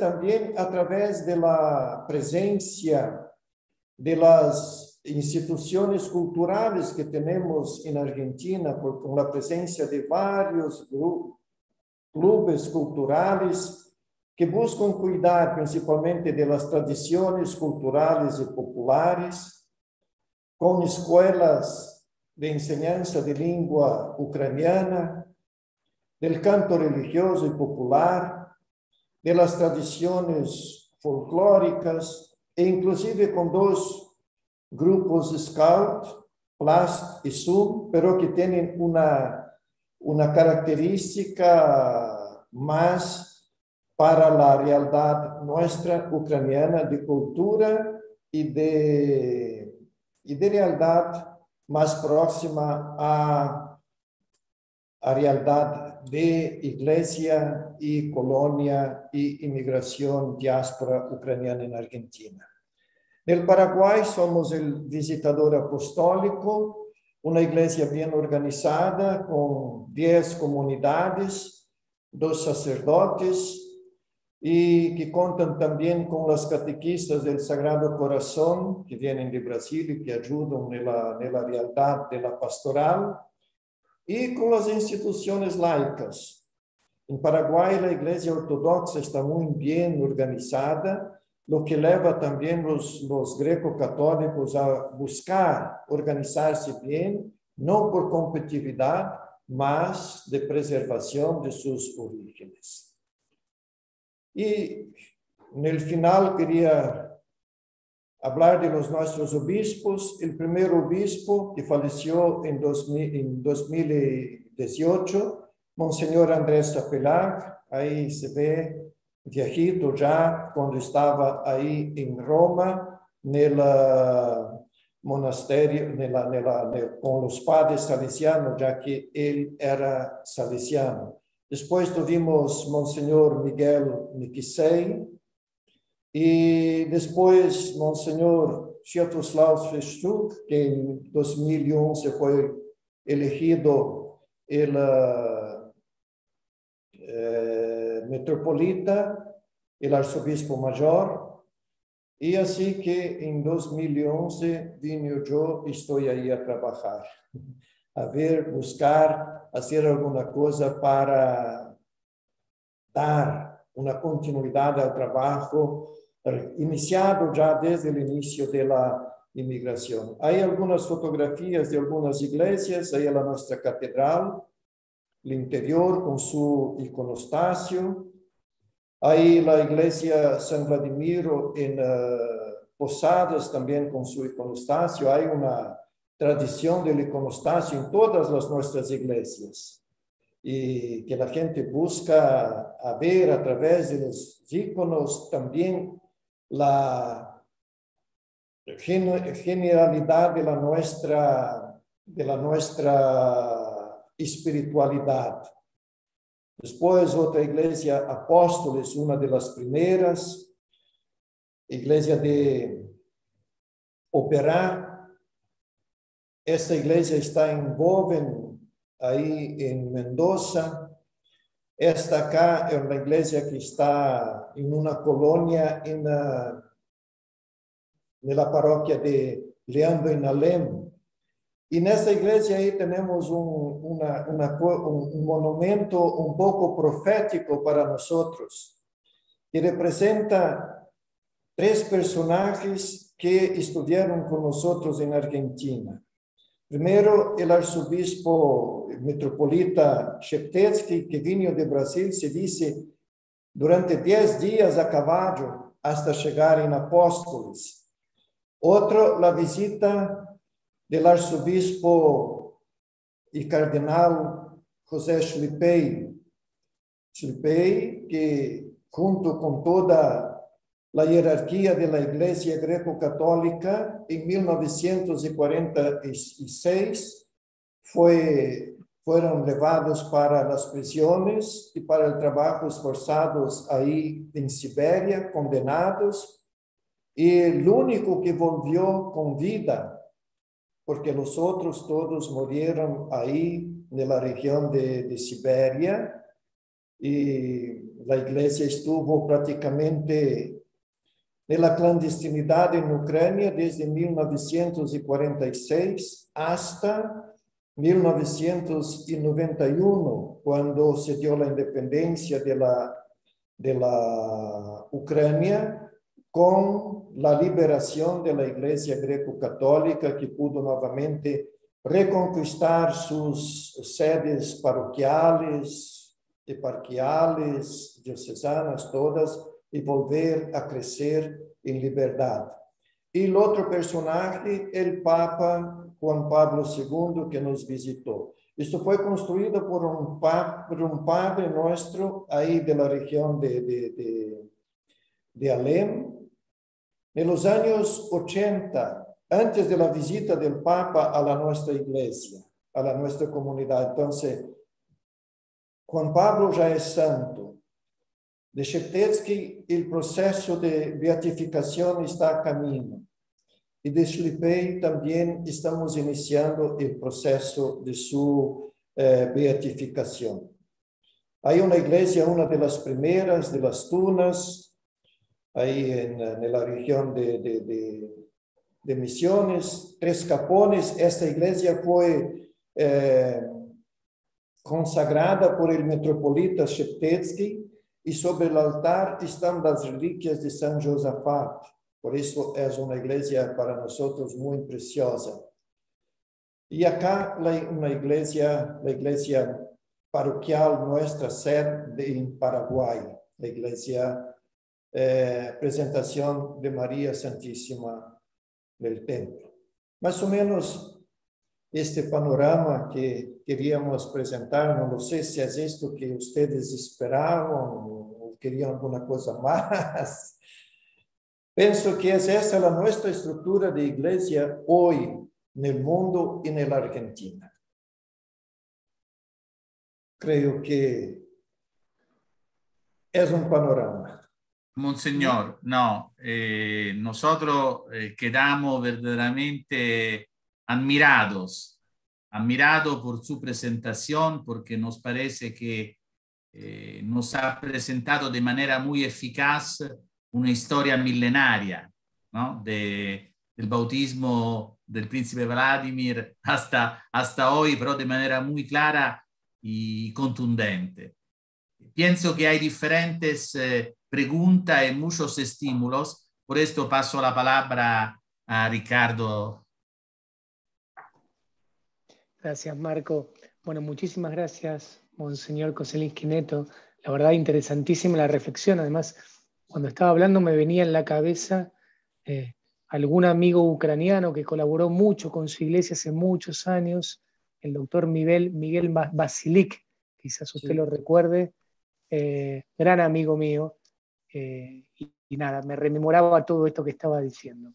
también a través de la presencia de las instituciones culturales que tenemos en Argentina, con la presencia de varios clubes culturales que buscan cuidar principalmente de las tradiciones culturales y populares, con escuelas de enseñanza de lengua ucraniana, del canto religioso y popular, de las tradiciones folclóricas e inclusive con 2 grupos scout Plus y Zoom, pero que tienen una característica más para la realidad nuestra ucraniana de cultura y de realidad más próxima a realidad de iglesia y colonia y inmigración diáspora ucraniana en Argentina. En el Paraguay somos el visitador apostólico, una iglesia bien organizada con 10 comunidades, 2 sacerdotes y que contan también con las catequistas del Sagrado Corazón que vienen de Brasil y que ayudan en la realidad de la pastoral y con las instituciones laicas. En Paraguay la iglesia ortodoxa está muy bien organizada, lo que lleva también los greco-católicos a buscar organizarse bien, no por competitividad, mas de preservación de sus orígenes. Y en el final quería hablar de nuestros obispos. El primer obispo que falleció en 2018, Monseñor Andrés Sheptytsky, ahí se ve viejito ya, cuando estaba ahí en Roma, en el monasterio, con los padres salesianos, ya que él era salesiano. Después tuvimos Monseñor Miguel Nikisei, y después Monseñor Sviatoslav Feshchuk, que en 2011 fue elegido el metropolita, el arzobispo mayor, y así que en 2011 vine yo y estoy ahí a trabajar, a ver, buscar, hacer alguna cosa para dar una continuidad al trabajo iniciado ya desde el inicio de la inmigración. Hay algunas fotografías de algunas iglesias, ahí en la nuestra catedral, el interior con su iconostasio. Ahí la iglesia San Vladimir en Posadas también con su iconostasio. Hay una tradición del iconostasio en todas las nuestras iglesias y que la gente busca a ver a través de los iconos también la genialidad de la nuestra espiritualidad. Después otra iglesia, Apóstoles, una de las primeras, iglesia de Operá. Esta iglesia está en Boven, ahí en Mendoza. Esta acá es una iglesia que está en una colonia en la parroquia de Leandro en Alem. Y en esta iglesia ahí tenemos un monumento un poco profético para nosotros, que representa 3 personajes que estuvieron con nosotros en Argentina. Primero, el arzobispo metropolita Sheptytsky, que vino de Brasil, se dice, durante 10 días a caballo hasta llegar en Apóstoles. Otro, la visita del arzobispo y cardenal José Schlipey, que junto con toda la jerarquía de la Iglesia Greco-Católica en 1946 fueron llevados para las prisiones y para el trabajo forzados ahí en Siberia, condenados, y el único que volvió con vida, porque los otros todos murieron ahí en la región de Siberia, y la iglesia estuvo prácticamente en la clandestinidad en Ucrania desde 1946 hasta 1991, cuando se dio la independencia de la Ucrania, con la liberación de la Iglesia Greco-Católica, que pudo nuevamente reconquistar sus sedes parroquiales, eparquiales, diocesanas todas, y volver a crecer en libertad. Y el otro personaje, el Papa Juan Pablo II, que nos visitó. Esto fue construido por un padre nuestro ahí de la región de Alem. En los años 80, antes de la visita del Papa a la nuestra iglesia, a la nuestra comunidad. Entonces, Juan Pablo ya es santo. De Sheptytsky, el proceso de beatificación está a camino. Y de Shlepey también estamos iniciando el proceso de su beatificación. Hay una iglesia, una de las primeras, de las Tunas, ahí en la región de Misiones, Tres Capones. Esta iglesia fue consagrada por el metropolita Sheptytsky, y sobre el altar están las reliquias de San Josafat. Por eso es una iglesia para nosotros muy preciosa. Y acá la iglesia parroquial nuestra sede en Paraguay, la iglesia Presentación de María Santísima del Templo. Más o menos este panorama que queríamos presentar, no lo sé si es esto que ustedes esperaban, querían alguna cosa más. Pienso que es esa la nuestra estructura de iglesia hoy en el mundo y en la Argentina. Creo que es un panorama. Monseñor, no, nosotros quedamos verdaderamente admirados por su presentación, porque nos parece que nos ha presentado de manera muy eficaz una historia milenaria, ¿no? Del bautismo del príncipe Vladimir hasta hoy, pero de manera muy clara y contundente. Pienso que hay diferentes preguntas y muchos estímulos. Por esto paso la palabra a Ricardo. Gracias, Marco. Bueno, muchísimas gracias, Monseñor Kozelinski Netto. La verdad, interesantísima la reflexión. Además, cuando estaba hablando me venía en la cabeza algún amigo ucraniano que colaboró mucho con su iglesia hace muchos años, el doctor Miguel Basilik, quizás usted sí lo recuerde, gran amigo mío, y nada, me rememoraba todo esto que estaba diciendo.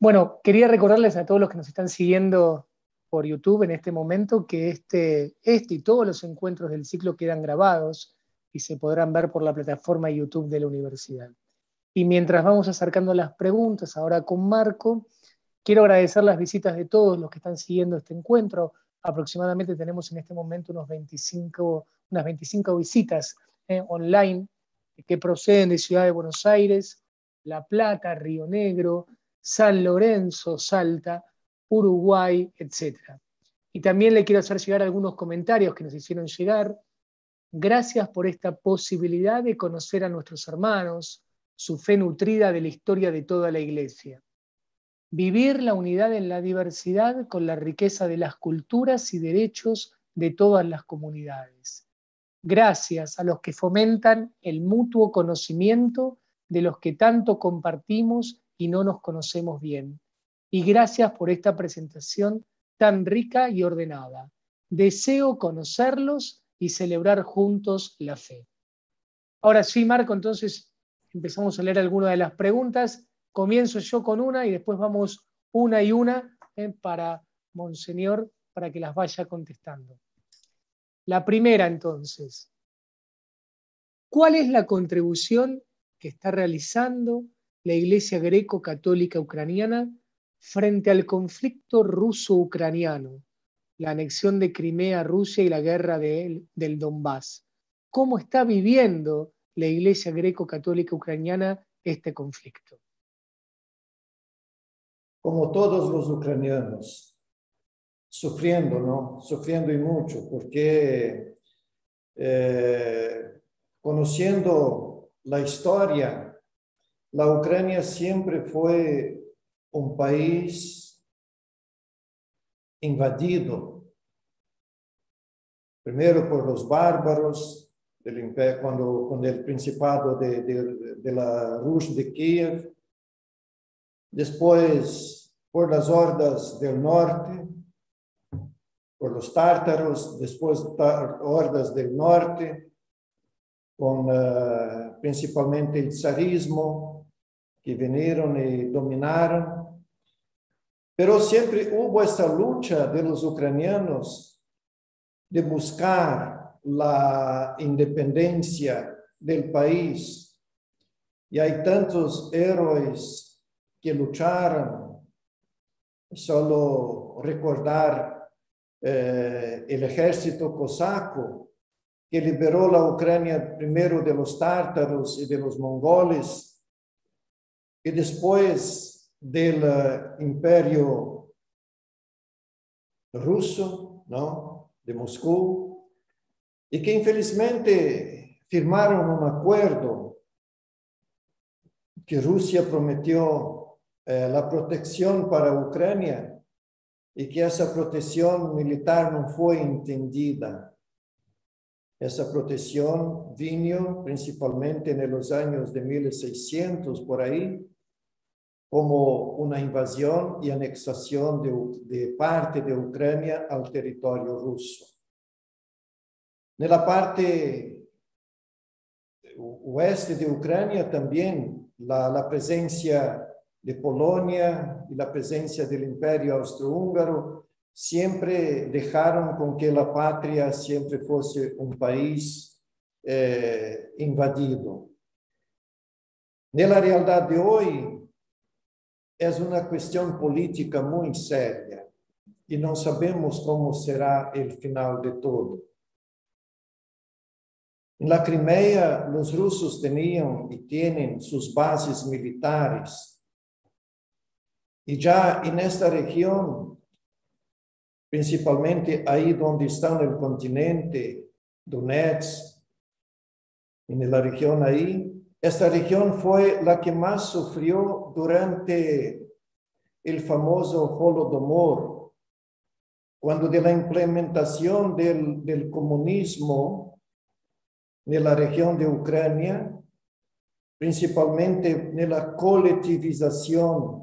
Bueno, quería recordarles a todos los que nos están siguiendo por YouTube en este momento que este y todos los encuentros del ciclo quedan grabados y se podrán ver por la plataforma YouTube de la universidad. Y mientras vamos acercando las preguntas ahora con Marco, quiero agradecer las visitas de todos los que están siguiendo este encuentro. Aproximadamente tenemos en este momento unas 25 visitas online que proceden de Ciudad de Buenos Aires, La Plata, Río Negro, San Lorenzo, Salta, Uruguay, etc. Y también le quiero hacer llegar algunos comentarios que nos hicieron llegar. Gracias por esta posibilidad de conocer a nuestros hermanos, su fe nutrida de la historia de toda la Iglesia. Vivir la unidad en la diversidad con la riqueza de las culturas y derechos de todas las comunidades. Gracias a los que fomentan el mutuo conocimiento de los que tanto compartimos y no nos conocemos bien. Y gracias por esta presentación tan rica y ordenada. Deseo conocerlos y celebrar juntos la fe. Ahora sí, Marco, entonces empezamos a leer algunas de las preguntas. Comienzo yo con una y después vamos una y una para Monseñor, para que las vaya contestando. La primera, entonces. ¿Cuál es la contribución que está realizando la Iglesia Greco-Católica Ucraniana frente al conflicto ruso-ucraniano, la anexión de Crimea a Rusia y la guerra del Donbass? ¿Cómo está viviendo la Iglesia Greco-Católica Ucraniana este conflicto? Como todos los ucranianos, sufriendo, ¿no? Sufriendo y mucho, porque conociendo la historia, la Ucrania siempre fue un país invadido, primero por los bárbaros, del imperio, cuando, con el principado de la Rus de Kiev, Después por las hordas del norte, por los tártaros, después hordas del norte, con principalmente el zarismo, que vinieron y dominaron. Pero siempre hubo esa lucha de los ucranianos de buscar la independencia del país. Y hay tantos héroes que lucharon. Solo recordar el ejército cosaco, que liberó la Ucrania primero de los tártaros y de los mongoles, y después del imperio ruso, ¿no?, de Moscú, y que infelizmente firmaron un acuerdo que Rusia prometió la protección para Ucrania, y que esa protección militar no fue entendida. Esa protección vino principalmente en los años de 1600, por ahí, como una invasión y anexación de parte de Ucrania al territorio ruso. En la parte oeste de Ucrania también la presencia de Polonia y la presencia del Imperio Austro-Húngaro siempre dejaron con que la patria siempre fuese un país invadido. De la realidad de hoy es una cuestión política muy seria y no sabemos cómo será el final de todo. En la Crimea los rusos tenían y tienen sus bases militares, y ya en esta región, principalmente ahí donde está el continente, Donetsk, en la región ahí. Esta región fue la que más sufrió durante el famoso Holodomor, cuando de la implementación del comunismo en la región de Ucrania, principalmente en la colectivización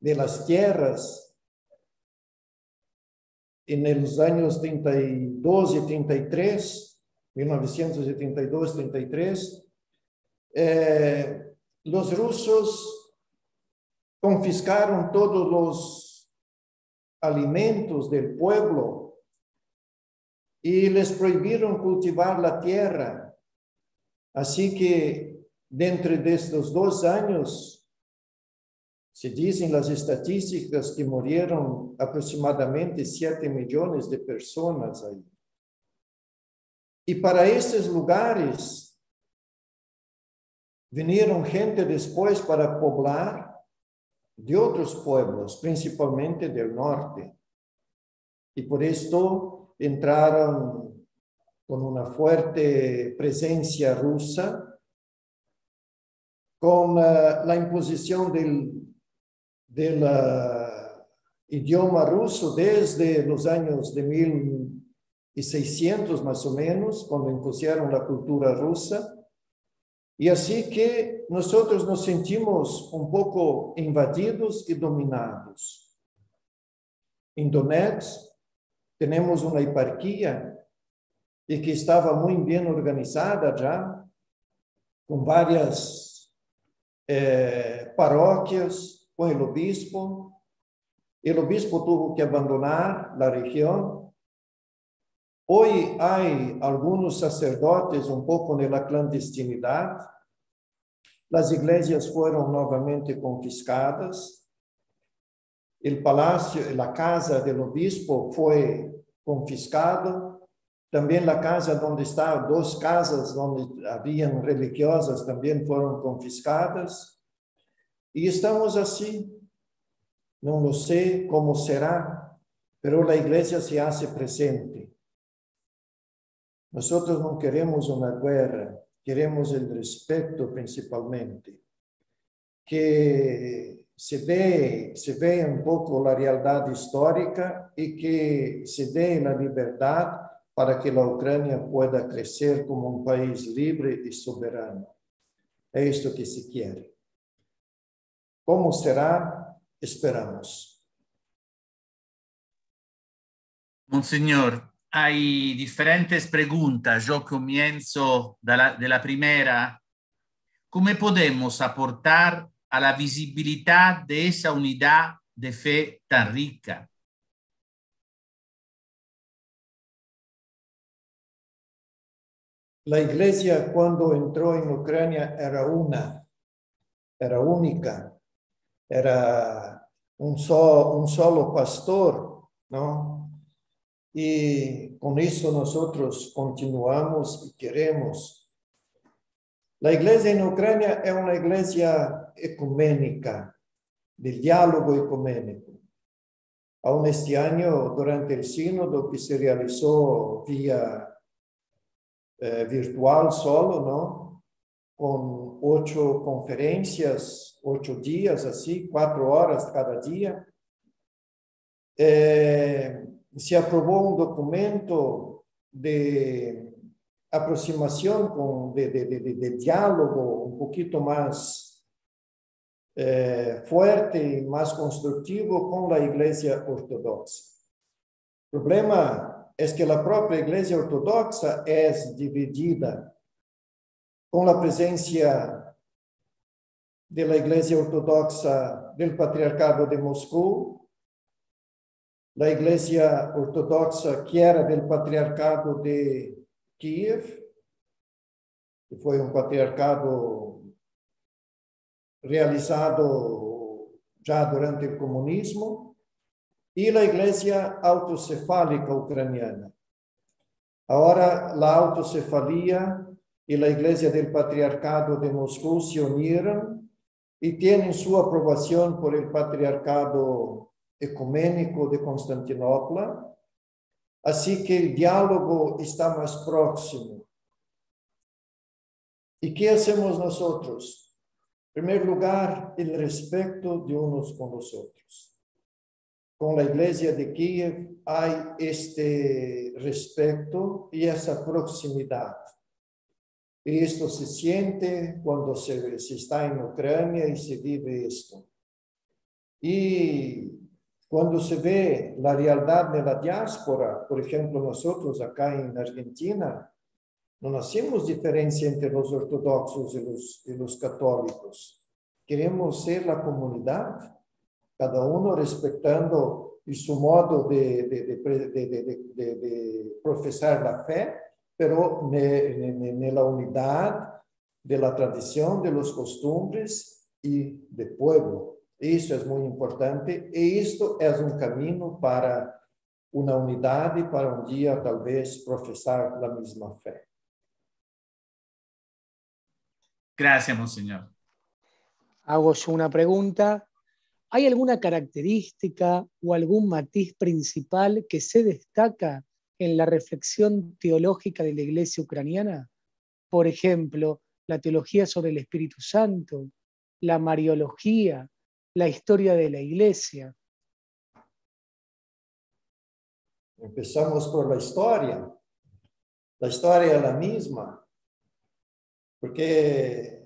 de las tierras, en los años 32 y 33, 1932-33, los rusos confiscaron todos los alimentos del pueblo y les prohibieron cultivar la tierra. Así que dentro de estos 2 años, se dicen las estadísticas que murieron aproximadamente 7 millones de personas ahí. Y para estos lugares vinieron gente después para poblar de otros pueblos, principalmente del norte. Y por esto entraron con una fuerte presencia rusa, con la imposición del idioma ruso desde los años de 1600 más o menos, cuando impusieron la cultura rusa. Y así que nosotros nos sentimos un poco invadidos y dominados. En Donetsk tenemos una eparquía y que estaba muy bien organizada ya, con varias parroquias, con el obispo. El obispo tuvo que abandonar la región. Hoy hay algunos sacerdotes un poco en la clandestinidad. Las iglesias fueron nuevamente confiscadas. El palacio, la casa del obispo fue confiscada. También la casa donde estaban, 2 casas donde habían religiosas también fueron confiscadas. Y estamos así, no lo sé cómo será, pero la iglesia se hace presente. Nosotros no queremos una guerra, queremos el respeto principalmente. Que se vea un poco la realidad histórica y que se dé la libertad para que la Ucrania pueda crecer como un país libre y soberano. Es esto que se quiere. ¿Cómo será? Esperamos. Monseñor, hay diferentes preguntas. Yo comienzo de la primera. ¿Cómo podemos aportar a la visibilidad de esa unidad de fe tan rica? La Iglesia, cuando entró en Ucrania, era única, era un solo pastor, ¿no? Y con eso nosotros continuamos y queremos. La Iglesia en Ucrania es una Iglesia ecuménica, de diálogo ecuménico. Aún este año, durante el sínodo que se realizó vía virtual solo, ¿no? Con 8 conferencias, 8 días, así, 4 horas cada día. Se aprobó un documento de aproximación, de diálogo un poquito más fuerte y más constructivo con la Iglesia ortodoxa. El problema es que la propia Iglesia ortodoxa es dividida, con la presencia de la Iglesia ortodoxa del Patriarcado de Moscú, la Iglesia ortodoxa que era del Patriarcado de Kiev, que fue un patriarcado realizado ya durante el comunismo, y la Iglesia autocefálica ucraniana. Ahora la autocefalía y la Iglesia del Patriarcado de Moscú se unieron y tienen su aprobación por el Patriarcado Ecuménico de Constantinopla, así que el diálogo está más próximo. ¿Y qué hacemos nosotros? En primer lugar, el respeto de unos con los otros. Con la Iglesia de Kiev hay este respeto y esa proximidad. Y esto se siente cuando se está en Ucrania y se vive esto. Y cuando se ve la realidad de la diáspora, por ejemplo, nosotros acá en Argentina, no hacemos diferencia entre los ortodoxos y los católicos. Queremos ser la comunidad. Cada uno respetando su modo de profesar la fe, pero en la unidad de la tradición, de los costumbres y del pueblo. Eso es muy importante y esto es un camino para una unidad y para un día tal vez profesar la misma fe. Gracias, Monseñor. Hago yo una pregunta. ¿Hay alguna característica o algún matiz principal que se destaca en la reflexión teológica de la Iglesia ucraniana? Por ejemplo, la teología sobre el Espíritu Santo, la mariología, la historia de la Iglesia. Empezamos por la historia. La historia es la misma, porque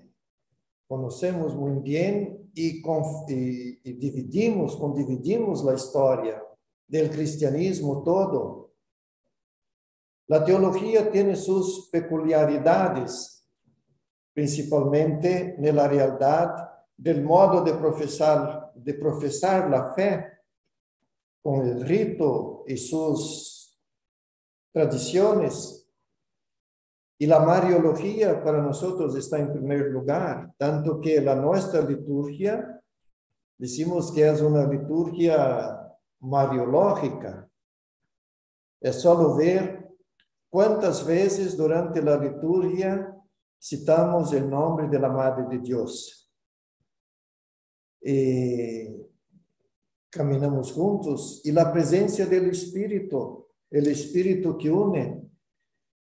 conocemos muy bien y condividimos la historia del cristianismo todo. La teología tiene sus peculiaridades, principalmente en la realidad del modo de profesar la fe con el rito y sus tradiciones. Y la mariología para nosotros está en primer lugar, tanto que la nuestra liturgia, decimos que es una liturgia mariológica. Es solo ver cuántas veces durante la liturgia citamos el nombre de la Madre de Dios. Caminamos juntos y la presencia del Espíritu, el Espíritu que une.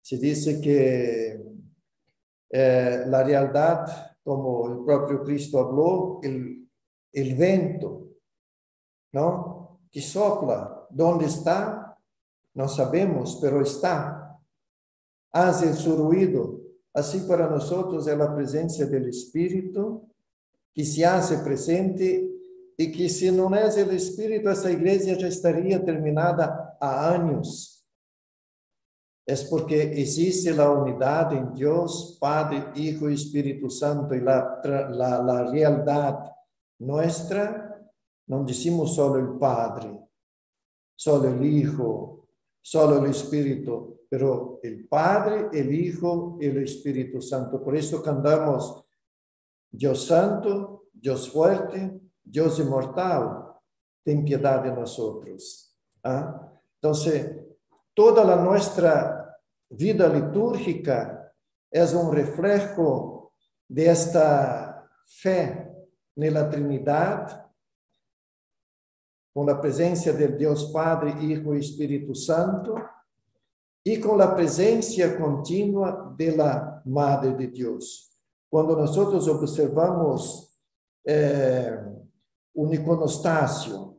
Se dice que la realidad, como el propio Cristo habló, el viento, ¿no? Que sopla. ¿Dónde está? No sabemos, pero está. Hace su ruido. Así para nosotros es la presencia del Espíritu que se hace presente e que se não é o Espírito, essa igreja já estaria terminada há anos. É porque existe a unidade em Deus, Padre, Hijo e Espírito Santo, e a realidade nossa, não dizemos só o Padre, só o Hijo, só o Espírito, mas o Padre, o Hijo e o Espírito Santo. Por isso cantamos Deus Santo, Deus Forte, Dios inmortal, ten piedad de nosotros. ¿Ah? Entonces, toda la nuestra vida litúrgica es un reflejo de esta fe en la Trinidad, con la presencia del Dios Padre, Hijo y Espíritu Santo, y con la presencia continua de la Madre de Dios. Cuando nosotros observamos un iconostasio,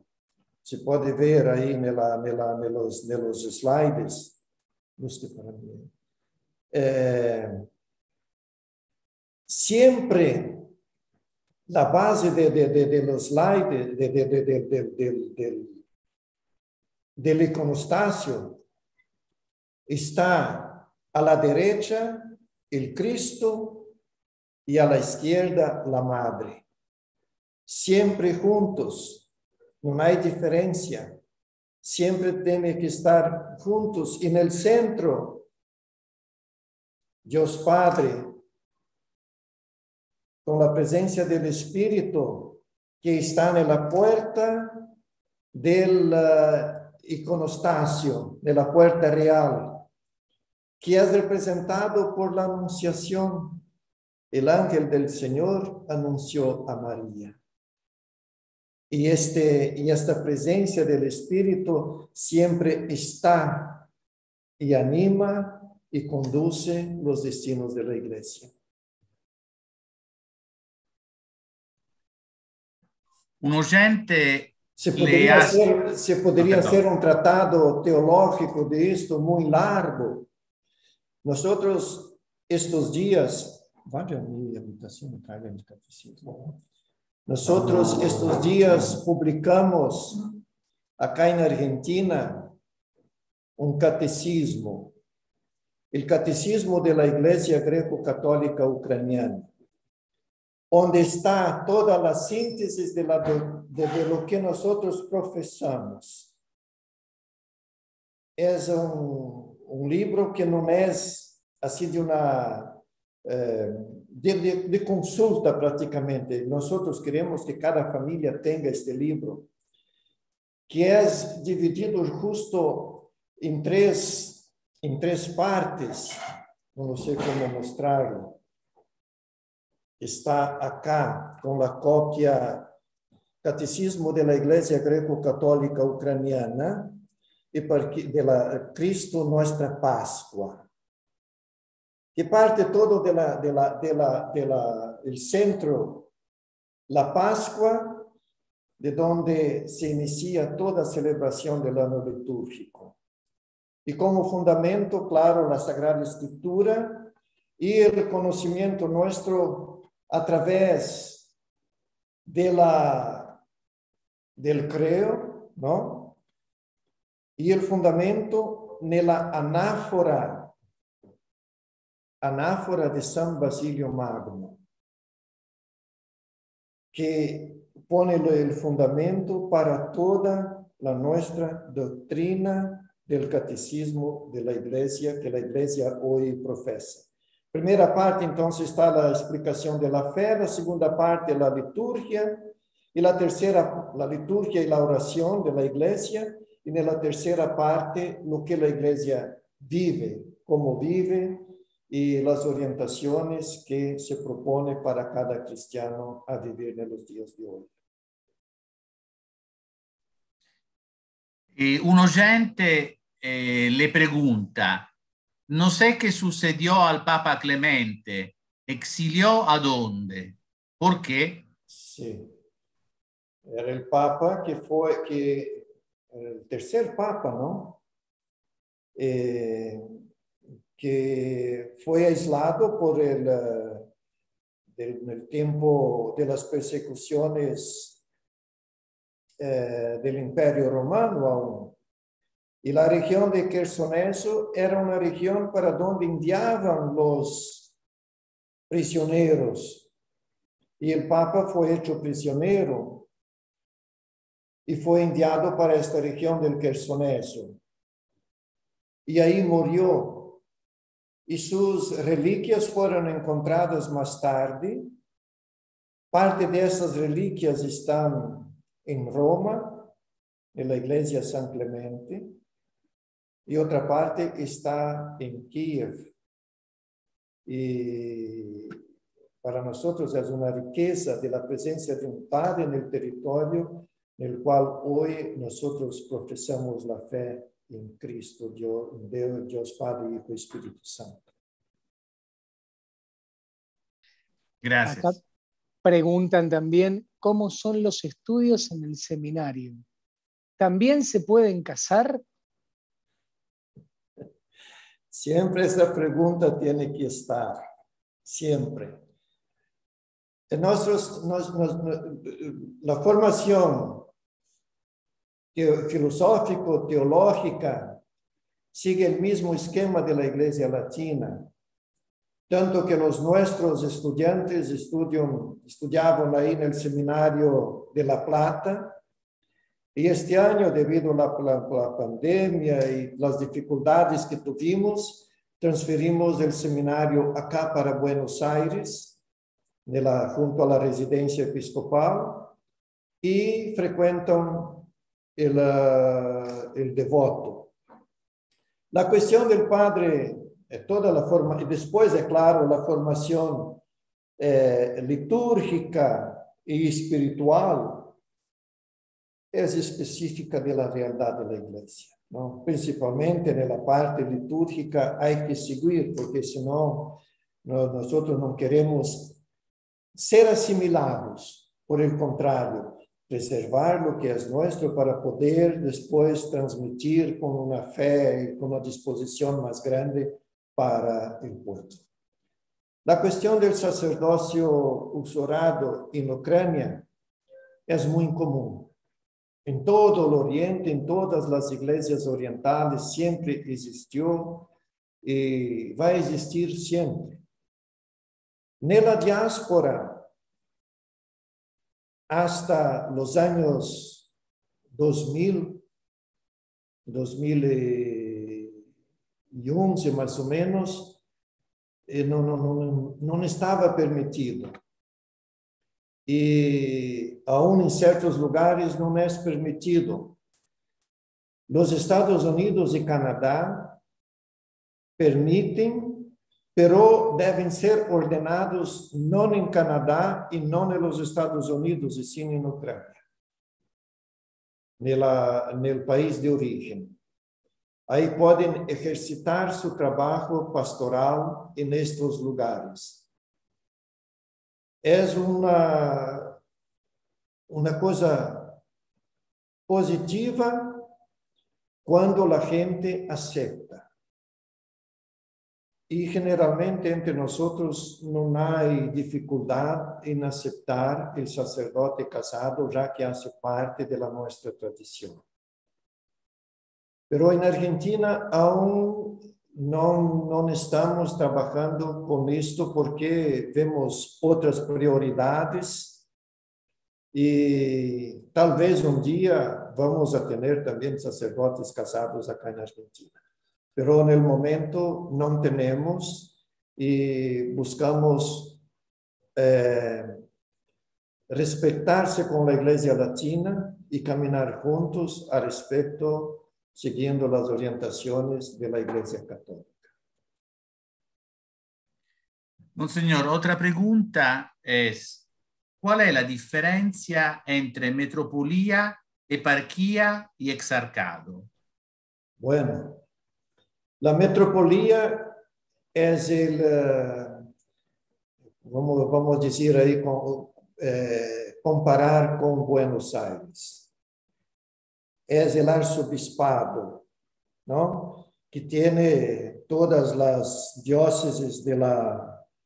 se pode ver aí nos slides, busque para mim. Sempre na base do slide, do iconostasio, está à la derecha o Cristo e à la izquierda a Madre. Siempre juntos, no hay diferencia, siempre tienen que estar juntos. En el centro, Dios Padre, con la presencia del Espíritu que está en la puerta del iconostasio, de la puerta real, que es representado por la Anunciación. El ángel del Señor anunció a María. Y esta presencia del Espíritu siempre está y anima y conduce los destinos de la iglesia. Un oyente se podría hacer un tratado teológico de esto muy largo. Nosotros estos días, vaya mi habitación, traiga el catecismo. Nosotros estos días publicamos acá en Argentina un catecismo, el catecismo de la Iglesia Greco-Católica Ucraniana, donde está toda la síntesis de lo que nosotros profesamos. Es un libro que no es así de una... de consulta prácticamente. Nosotros queremos que cada familia tenga este libro, que es dividido justo en tres partes. No sé cómo mostrarlo. Está acá con la copia Catecismo de la Iglesia Greco-Católica Ucraniana y de la Cristo Nuestra Pascua, que parte todo del centro, la Pascua, de donde se inicia toda celebración del año litúrgico. Y como fundamento, claro, la Sagrada Escritura y el conocimiento nuestro a través del creo, ¿no? Y el fundamento en la anáfora de San Basilio Magno, que pone el fundamento para toda la nuestra doctrina del catecismo de la iglesia, que la iglesia hoy profesa. Primera parte, entonces, está la explicación de la fe, la segunda parte, la liturgia, y la tercera, la liturgia y la oración de la iglesia, y en la tercera parte, lo que la iglesia vive, cómo vive, y las orientaciones que se propone para cada cristiano a vivir en los días de hoy. Un oyente le pregunta, no sé qué sucedió al Papa Clemente, ¿exilió a dónde? ¿Por qué? Sí, era el Papa que el tercer Papa, ¿no? Que fue aislado por el del tiempo de las persecuciones del Imperio Romano aún. Y la región de Kersoneso era una región para donde enviaban los prisioneros. Y el Papa fue hecho prisionero y fue enviado para esta región del Kersoneso. Y ahí murió. Y sus reliquias fueron encontradas más tarde. Parte de esas reliquias están en Roma, en la iglesia de San Clemente, y otra parte está en Kiev. Y para nosotros es una riqueza de la presencia de un padre en el territorio en el cual hoy nosotros profesamos la fe en Cristo, Dios, en Dios, Dios Padre, Hijo y Espíritu Santo. Gracias. Acá preguntan también cómo son los estudios en el seminario. ¿También se pueden casar? Siempre esa pregunta tiene que estar. Siempre. En la formación filosófico, teológica, sigue el mismo esquema de la Iglesia Latina, tanto que los nuestros estudiantes estudiaban ahí en el Seminario de La Plata, y este año, debido a la pandemia y las dificultades que tuvimos, transferimos el seminario acá para Buenos Aires, junto a la residencia episcopal, y frecuentan el devoto. La cuestión del padre, toda la forma, y después, es claro, la formación litúrgica y espiritual es específica de la realidad de la iglesia, ¿no? Principalmente en la parte litúrgica hay que seguir, porque si no, nosotros no queremos ser asimilados, por el contrario, preservar lo que es nuestro para poder después transmitir con una fe y con una disposición más grande para el pueblo. La cuestión del sacerdocio usurado en Ucrania es muy común. En todo el Oriente, en todas las iglesias orientales siempre existió y va a existir siempre. En la diáspora, hasta los años 2000, 2011 más o menos, no estaba permitido. Y aún en ciertos lugares no es permitido. Los Estados Unidos y Canadá permiten, pero deben ser ordenados no en Canadá y no en los Estados Unidos, sino en Ucrania, en el país de origen. Ahí pueden ejercitar su trabajo pastoral en estos lugares. Es una cosa positiva cuando la gente acepta. Y generalmente entre nosotros no hay dificultad en aceptar el sacerdote casado, ya que hace parte de nuestra tradición. Pero en Argentina aún no estamos trabajando con esto porque vemos otras prioridades y tal vez un día vamos a tener también sacerdotes casados acá en Argentina. Pero en el momento no tenemos y buscamos respetarse con la Iglesia Latina y caminar juntos al respecto, siguiendo las orientaciones de la Iglesia Católica. Monseñor, otra pregunta es, ¿cuál es la diferencia entre metropolía, eparquía y exarcado? Bueno. La metropolía es el, vamos a decir ahí, comparar con Buenos Aires. Es el arzobispado, ¿no? Que tiene todas las diócesis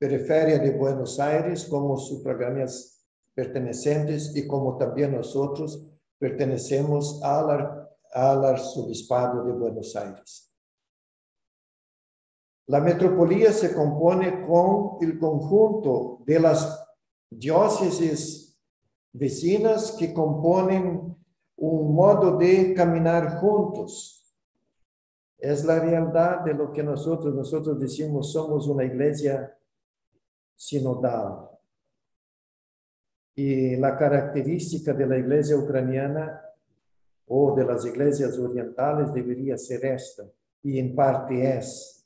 periferia de Buenos Aires como sufragáneas pertenecientes y como también nosotros pertenecemos al Arzobispado de Buenos Aires. La metropolía se compone con el conjunto de las diócesis vecinas que componen un modo de caminar juntos. Es la realidad de lo que nosotros decimos, somos una iglesia sinodal. Y la característica de la iglesia ucraniana o de las iglesias orientales debería ser esta, y en parte es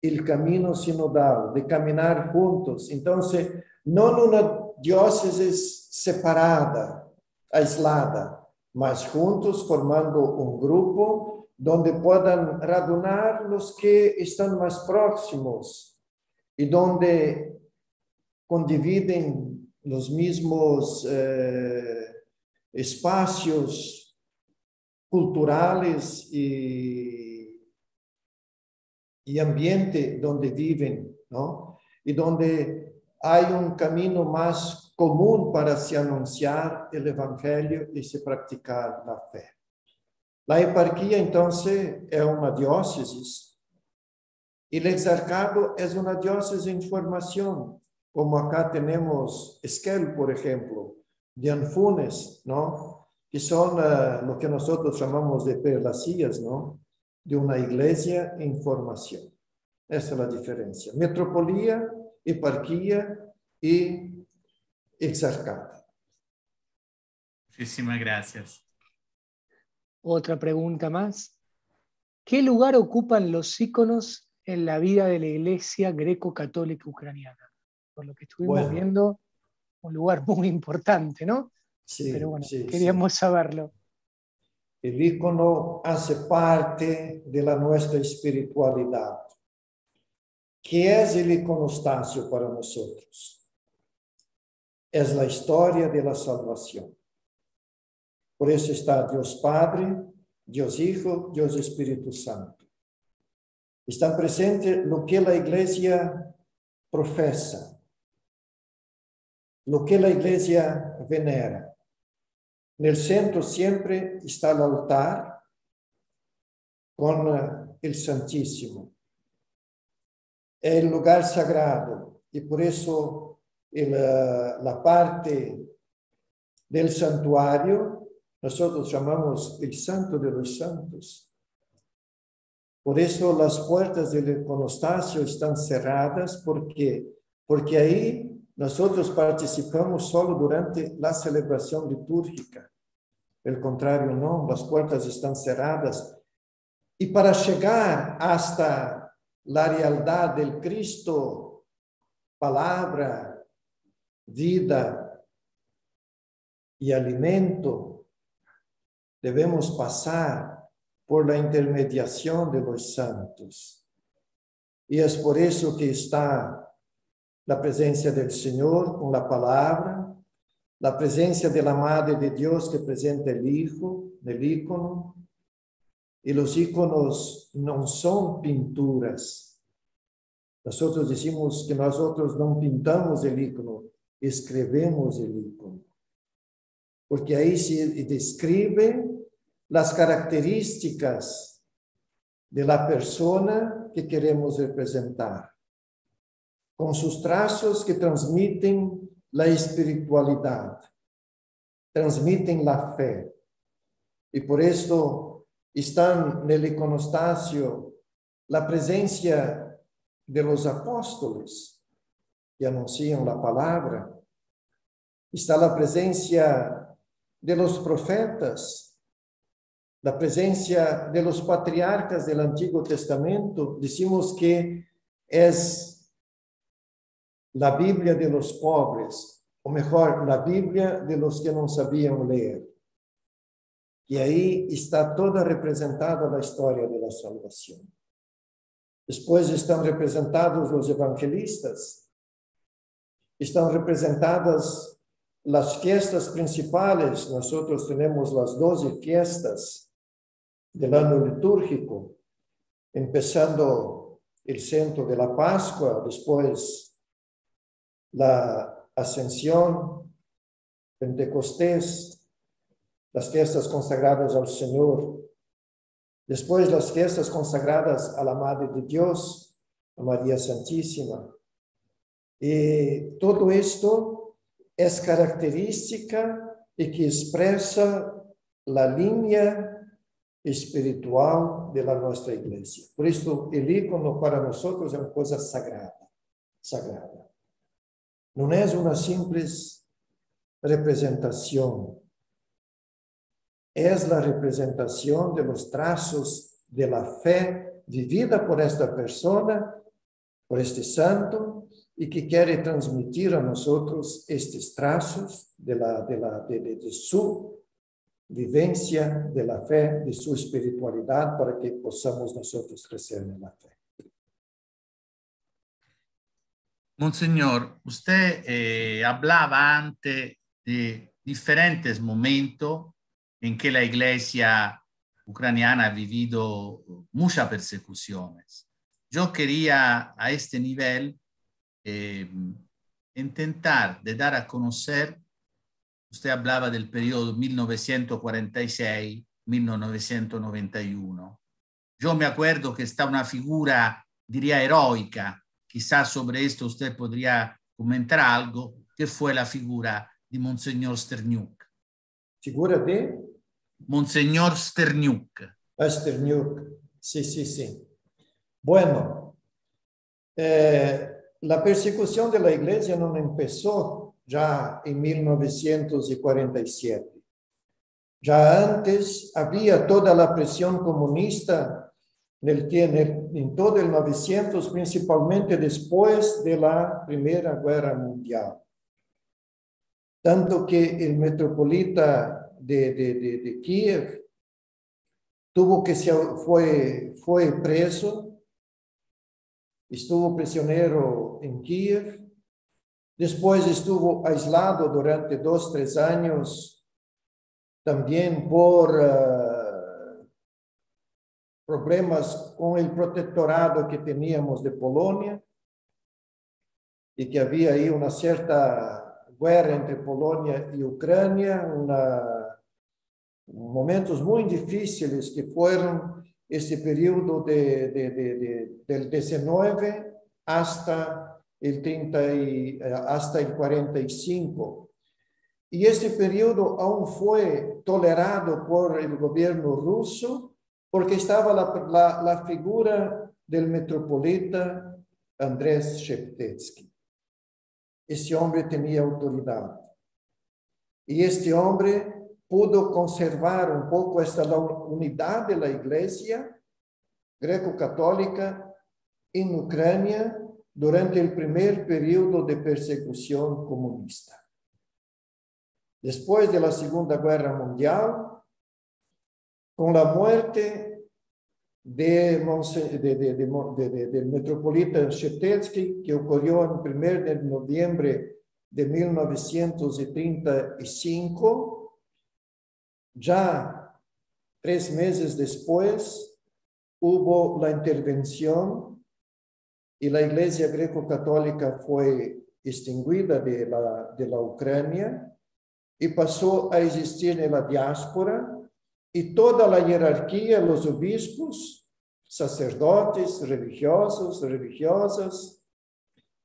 el camino sinodal, de caminar juntos. Entonces, no en una diócesis separada, aislada, mas juntos formando un grupo donde puedan radunar los que están más próximos y donde condividen los mismos espacios culturales y ambiente donde viven, ¿no? Y donde hay un camino más común para se anunciar el evangelio y se practicar la fe. La eparquía, entonces, es una diócesis. El exarcado es una diócesis en formación, como acá tenemos Esquel, por ejemplo, de Anfunes, ¿no? Que son lo que nosotros llamamos de perlacías, ¿no? De una iglesia en formación. Esa es la diferencia. Metropolía, eparquía y exarcado. Muchísimas gracias. Otra pregunta más. ¿Qué lugar ocupan los íconos en la vida de la Iglesia Greco-Católica Ucraniana? Por lo que estuvimos viendo, un lugar muy importante, ¿no? Sí, pero bueno, sí, queríamos saberlo. El ícono hace parte de la nuestra espiritualidad. ¿Qué es el iconostasio para nosotros? Es la historia de la salvación. Por eso está Dios Padre, Dios Hijo, Dios Espíritu Santo. Está presente lo que la iglesia profesa, lo que la iglesia venera. En el centro siempre está el altar con el Santísimo. Es el lugar sagrado y por eso la parte del santuario nosotros llamamos el Santo de los Santos. Por eso las puertas del iconostasio están cerradas porque ahí nosotros participamos solo durante la celebración litúrgica. El contrario, no, las puertas están cerradas. Y para llegar hasta la realidad del Cristo, palabra, vida y alimento, debemos pasar por la intermediación de los santos. Y es por eso que está la presencia del Señor con la palabra, la presencia de la Madre de Dios que presenta el Hijo, el ícono. Y los íconos no son pinturas. Nosotros decimos que nosotros no pintamos el ícono, escribimos el ícono. Porque ahí se describen las características de la persona que queremos representar, con sus trazos que transmiten la espiritualidad, transmiten la fe. Y por esto están en el iconostasio la presencia de los apóstoles que anuncian la palabra. Está la presencia de los profetas, la presencia de los patriarcas del Antiguo Testamento. Decimos que es la Biblia de los pobres, o mejor, la Biblia de los que no sabían leer. Y ahí está toda representada la historia de la salvación. Después están representados los evangelistas. Están representadas las fiestas principales. Nosotros tenemos las 12 fiestas del año litúrgico, empezando el centro de la Pascua, después la Ascensión, Pentecostés, las fiestas consagradas al Señor, después las fiestas consagradas a la Madre de Dios, a María Santísima. Y todo esto es característica y que expresa la línea espiritual de la nuestra Iglesia. Por esto el ícono para nosotros es una cosa sagrada, sagrada. No es una simple representación. Es la representación de los trazos de la fe vivida por esta persona, por este santo, y que quiere transmitir a nosotros estos trazos de su vivencia de la fe, de su espiritualidad, para que podamos nosotros crecer en la fe. Monseñor, usted hablaba antes de diferentes momentos en que la Iglesia ucraniana ha vivido muchas persecuciones. Yo quería a este nivel intentar de dar a conocer, usted hablaba del periodo 1946-1991. Yo me acuerdo que está una figura, diría, heroica, quizás sobre esto usted podría comentar algo, que fue la figura de Monseñor Sterniuk. ¿Figura de? Monseñor Sterniuk. Sterniuk, sí, sí, sí. Bueno, la persecución de la Iglesia no empezó ya en 1947. Ya antes había toda la presión comunista en todo el 1900, principalmente después de la Primera Guerra Mundial. Tanto que el metropolita de Kiev fue preso, estuvo prisionero en Kiev, después estuvo aislado durante 2 o 3 años también por problemas con el protectorado que teníamos de Polonia, y que había ahí una cierta guerra entre Polonia y Ucrania, momentos muy difíciles que fueron este periodo del 19 hasta el 45. Y este periodo aún fue tolerado por el gobierno ruso porque estaba la figura del metropolita Andrés Sheptytsky. Ese hombre tenía autoridad. Y este hombre pudo conservar un poco esta unidad de la Iglesia Greco-Católica en Ucrania durante el primer periodo de persecución comunista. Después de la Segunda Guerra Mundial, con la muerte del metropolita Sheptytsky, que ocurrió el 1 de noviembre de 1935, ya 3 meses después hubo la intervención y la Iglesia Greco-Católica fue extinguida de la Ucrania y pasó a existir en la diáspora, y toda la jerarquía, los obispos, sacerdotes, religiosos, religiosas,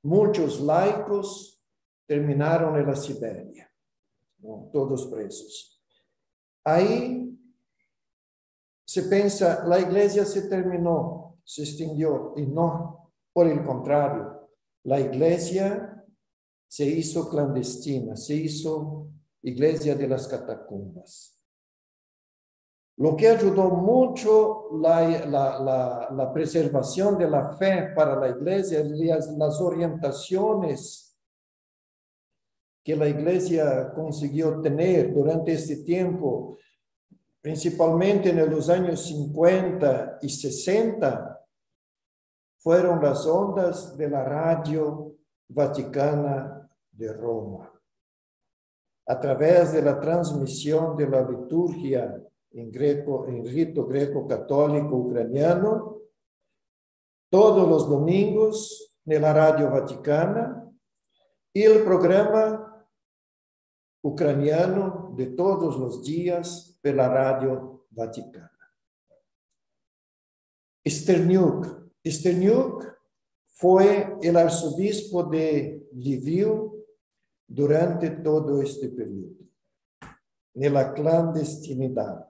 muchos laicos terminaron en la Siberia, ¿no? Todos presos. Ahí se piensa, la Iglesia se terminó, se extinguió, y no, por el contrario, la Iglesia se hizo clandestina, se hizo Iglesia de las Catacumbas. Lo que ayudó mucho la preservación de la fe para la Iglesia, las orientaciones que la Iglesia consiguió tener durante este tiempo, principalmente en los años 50 y 60, fueron las ondas de la Radio Vaticana de Roma. A través de la transmisión de la liturgia en rito greco-católico ucraniano, todos los domingos de la Radio Vaticana, Y el programa ucraniano de todos los días de la Radio Vaticana. Sterniuk fue el arzobispo de Lviv durante todo este periodo, en la clandestinidad.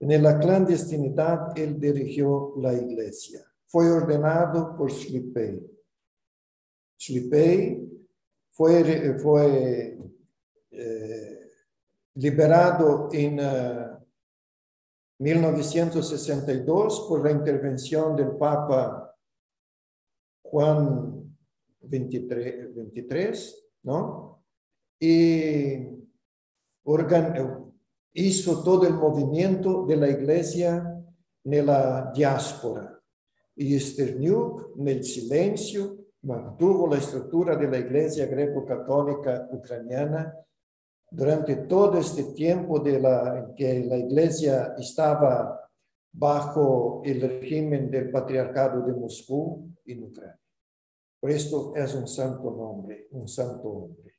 En la clandestinidad él dirigió la iglesia. Fue ordenado por Slipey. Slipey fue liberado en 1962 por la intervención del Papa Juan XXIII, ¿no? Y hizo todo el movimiento de la iglesia en la diáspora. Y Sterniuk, en el silencio, mantuvo la estructura de la Iglesia Greco-Católica Ucraniana durante todo este tiempo en que la Iglesia estaba bajo el régimen del Patriarcado de Moscú en Ucrania. Por esto es un santo nombre, un santo hombre.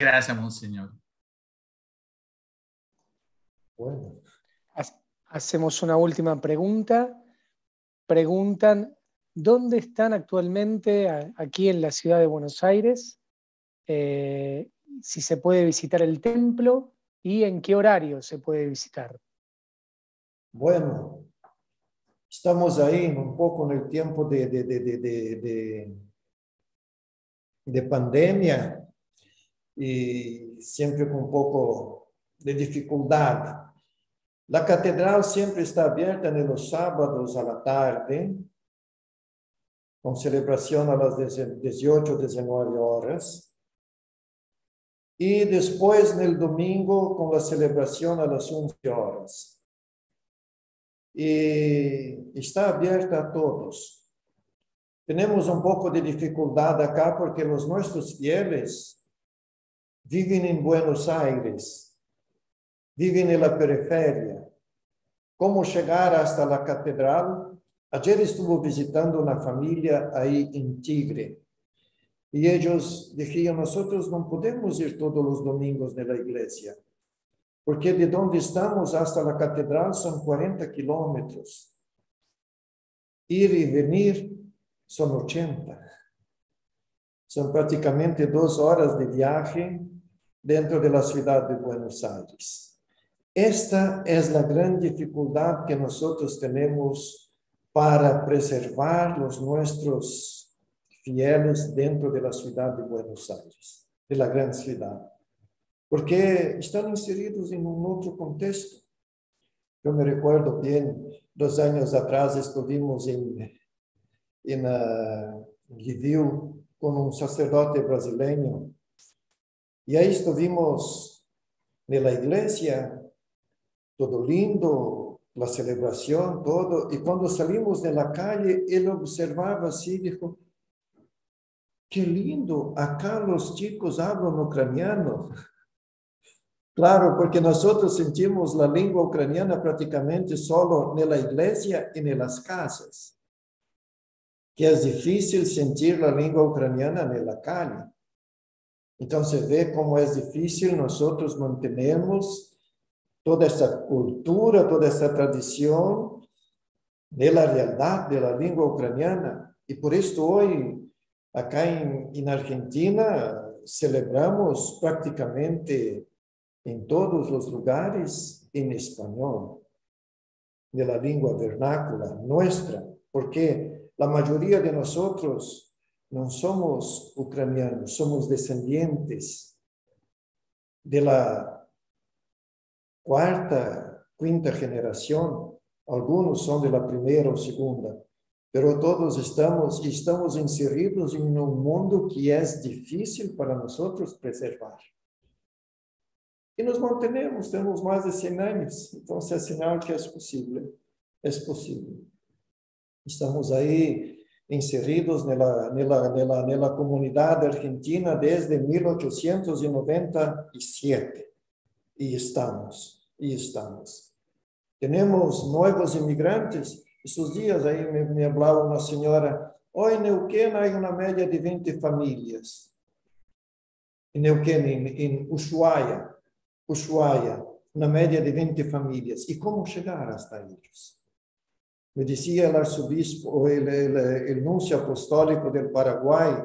Gracias, Monseñor. Bueno. Hacemos una última pregunta. Preguntan, ¿dónde están actualmente aquí en la ciudad de Buenos Aires? Si se puede visitar el templo y en qué horario se puede visitar. Bueno, estamos ahí un poco en el tiempo de pandemia y siempre con un poco de dificultad. La catedral siempre está abierta en los sábados a la tarde, con celebración a las 18, 19 horas. Y después en el domingo con la celebración a las 11 horas. Y está abierta a todos. Tenemos un poco de dificultad acá porque los nuestros fieles viven en Buenos Aires. Viven en la periferia. ¿Cómo llegar hasta la catedral? Ayer estuve visitando una familia ahí en Tigre. Y ellos dijeron, nosotros no podemos ir todos los domingos de la iglesia. Porque de donde estamos hasta la catedral son 40 kilómetros. Ir y venir son 80. Son prácticamente 2 horas de viaje dentro de la ciudad de Buenos Aires. Esta es la gran dificultad que nosotros tenemos para preservar los nuestros fieles dentro de la ciudad de Buenos Aires, de la gran ciudad, porque están inseridos en un otro contexto. Yo me recuerdo bien, 2 años atrás estuvimos en Lviv con un sacerdote brasileño y ahí estuvimos en la iglesia. Todo lindo, la celebración, todo. Y cuando salimos de la calle, él observaba así, dijo, qué lindo, acá los chicos hablan ucraniano. Claro, porque nosotros sentimos la lengua ucraniana prácticamente solo en la iglesia y en las casas. Que es difícil sentir la lengua ucraniana en la calle. Entonces ve cómo es difícil nosotros mantenemos toda esta cultura, toda esta tradición de la realidad de la lengua ucraniana. Y por esto hoy, acá en Argentina, celebramos prácticamente en todos los lugares en español, de la lengua vernácula nuestra, porque la mayoría de nosotros no somos ucranianos, somos descendientes de la quinta generación, algunos son de la primera o segunda, pero todos estamos inseridos en un mundo que es difícil para nosotros preservar. Y nos mantenemos, tenemos más de 100 años, entonces es señal que es posible, es posible. Estamos ahí inseridos en la comunidad argentina desde 1897 y estamos. Tenemos nuevos inmigrantes. Estos días ahí me hablaba una señora, Hoy en Neuquén hay una media de 20 familias. En Neuquén, en Ushuaia, una media de 20 familias. ¿Y cómo llegar hasta ellos? Me decía el arzobispo, o el nuncio apostólico del Paraguay,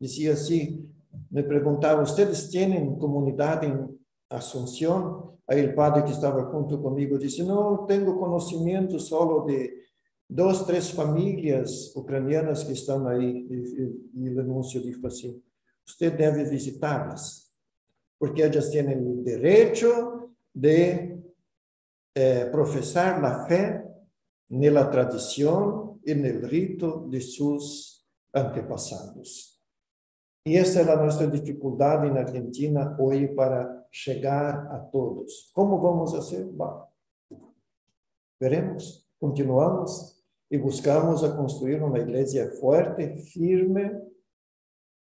decía así, me preguntaba, ¿ustedes tienen comunidad en Asunción? Ahí el padre que estaba junto conmigo dice, no, tengo conocimiento solo de 2, 3 familias ucranianas que están ahí. Y el anuncio dijo así, usted debe visitarlas, porque ellas tienen el derecho de profesar la fe en la tradición, en el rito de sus antepasados. Y esa es la nuestra dificultad en Argentina hoy para llegar a todos. ¿Cómo vamos a hacer? Bueno, veremos, continuamos y buscamos a construir una iglesia fuerte, firme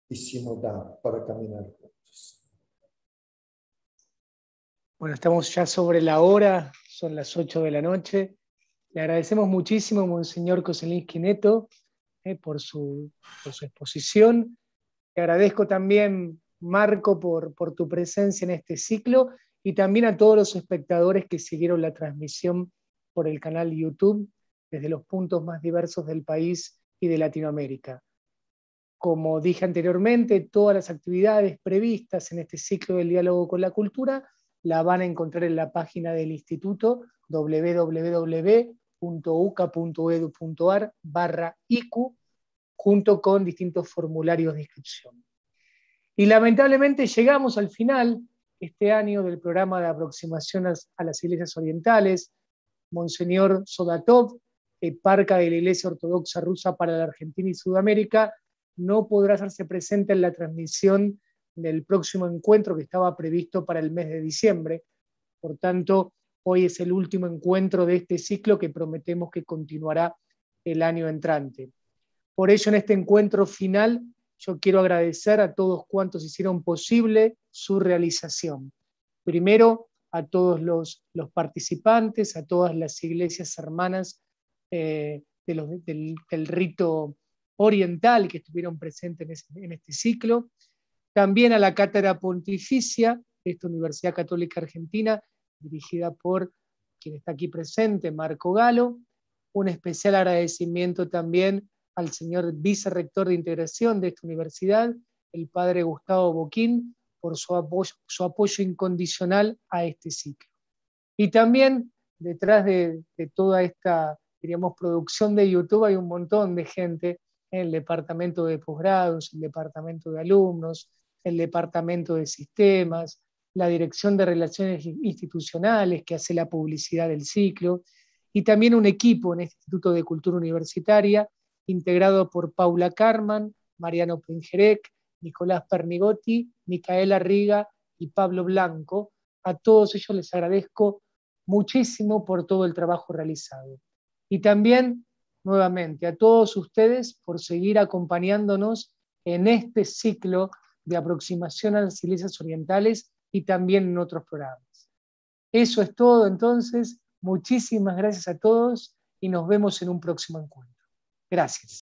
y sinodal para caminar juntos. Bueno, estamos ya sobre la hora, son las 8 de la noche. Le agradecemos muchísimo, Monseñor Kozelinski Netto, por su exposición. Te agradezco también, Marco, por tu presencia en este ciclo y también a todos los espectadores que siguieron la transmisión por el canal YouTube desde los puntos más diversos del país y de Latinoamérica. Como dije anteriormente, todas las actividades previstas en este ciclo del diálogo con la cultura la van a encontrar en la página del instituto www.uca.edu.ar/IQ. junto con distintos formularios de inscripción. Y lamentablemente llegamos al final este año del programa de aproximación a las iglesias orientales. Monseñor Sodatov, eparca de la Iglesia Ortodoxa Rusa para la Argentina y Sudamérica, no podrá hacerse presente en la transmisión del próximo encuentro que estaba previsto para el mes de diciembre. Por tanto, hoy es el último encuentro de este ciclo que prometemos que continuará el año entrante. Por ello, en este encuentro final, yo quiero agradecer a todos cuantos hicieron posible su realización. Primero, a todos los participantes, a todas las iglesias hermanas del rito oriental que estuvieron presentes en este ciclo. También a la Cátedra Pontificia de esta Universidad Católica Argentina, dirigida por quien está aquí presente, Marco Galo. Un especial agradecimiento también al señor vicerrector de integración de esta universidad, el padre Gustavo Boquín, por su apoyo incondicional a este ciclo. Y también detrás de toda esta, diríamos, producción de YouTube hay un montón de gente en el departamento de posgrados, el departamento de alumnos, el departamento de sistemas, la dirección de relaciones institucionales que hace la publicidad del ciclo, y también un equipo en el Instituto de Cultura Universitaria integrado por Paula Carman, Mariano Penjerec, Nicolás Pernigotti, Micaela Riga y Pablo Blanco. A todos ellos les agradezco muchísimo por todo el trabajo realizado. Y también, nuevamente, a todos ustedes por seguir acompañándonos en este ciclo de aproximación a las iglesias orientales y también en otros programas. Eso es todo entonces. Muchísimas gracias a todos y nos vemos en un próximo encuentro. Gracias.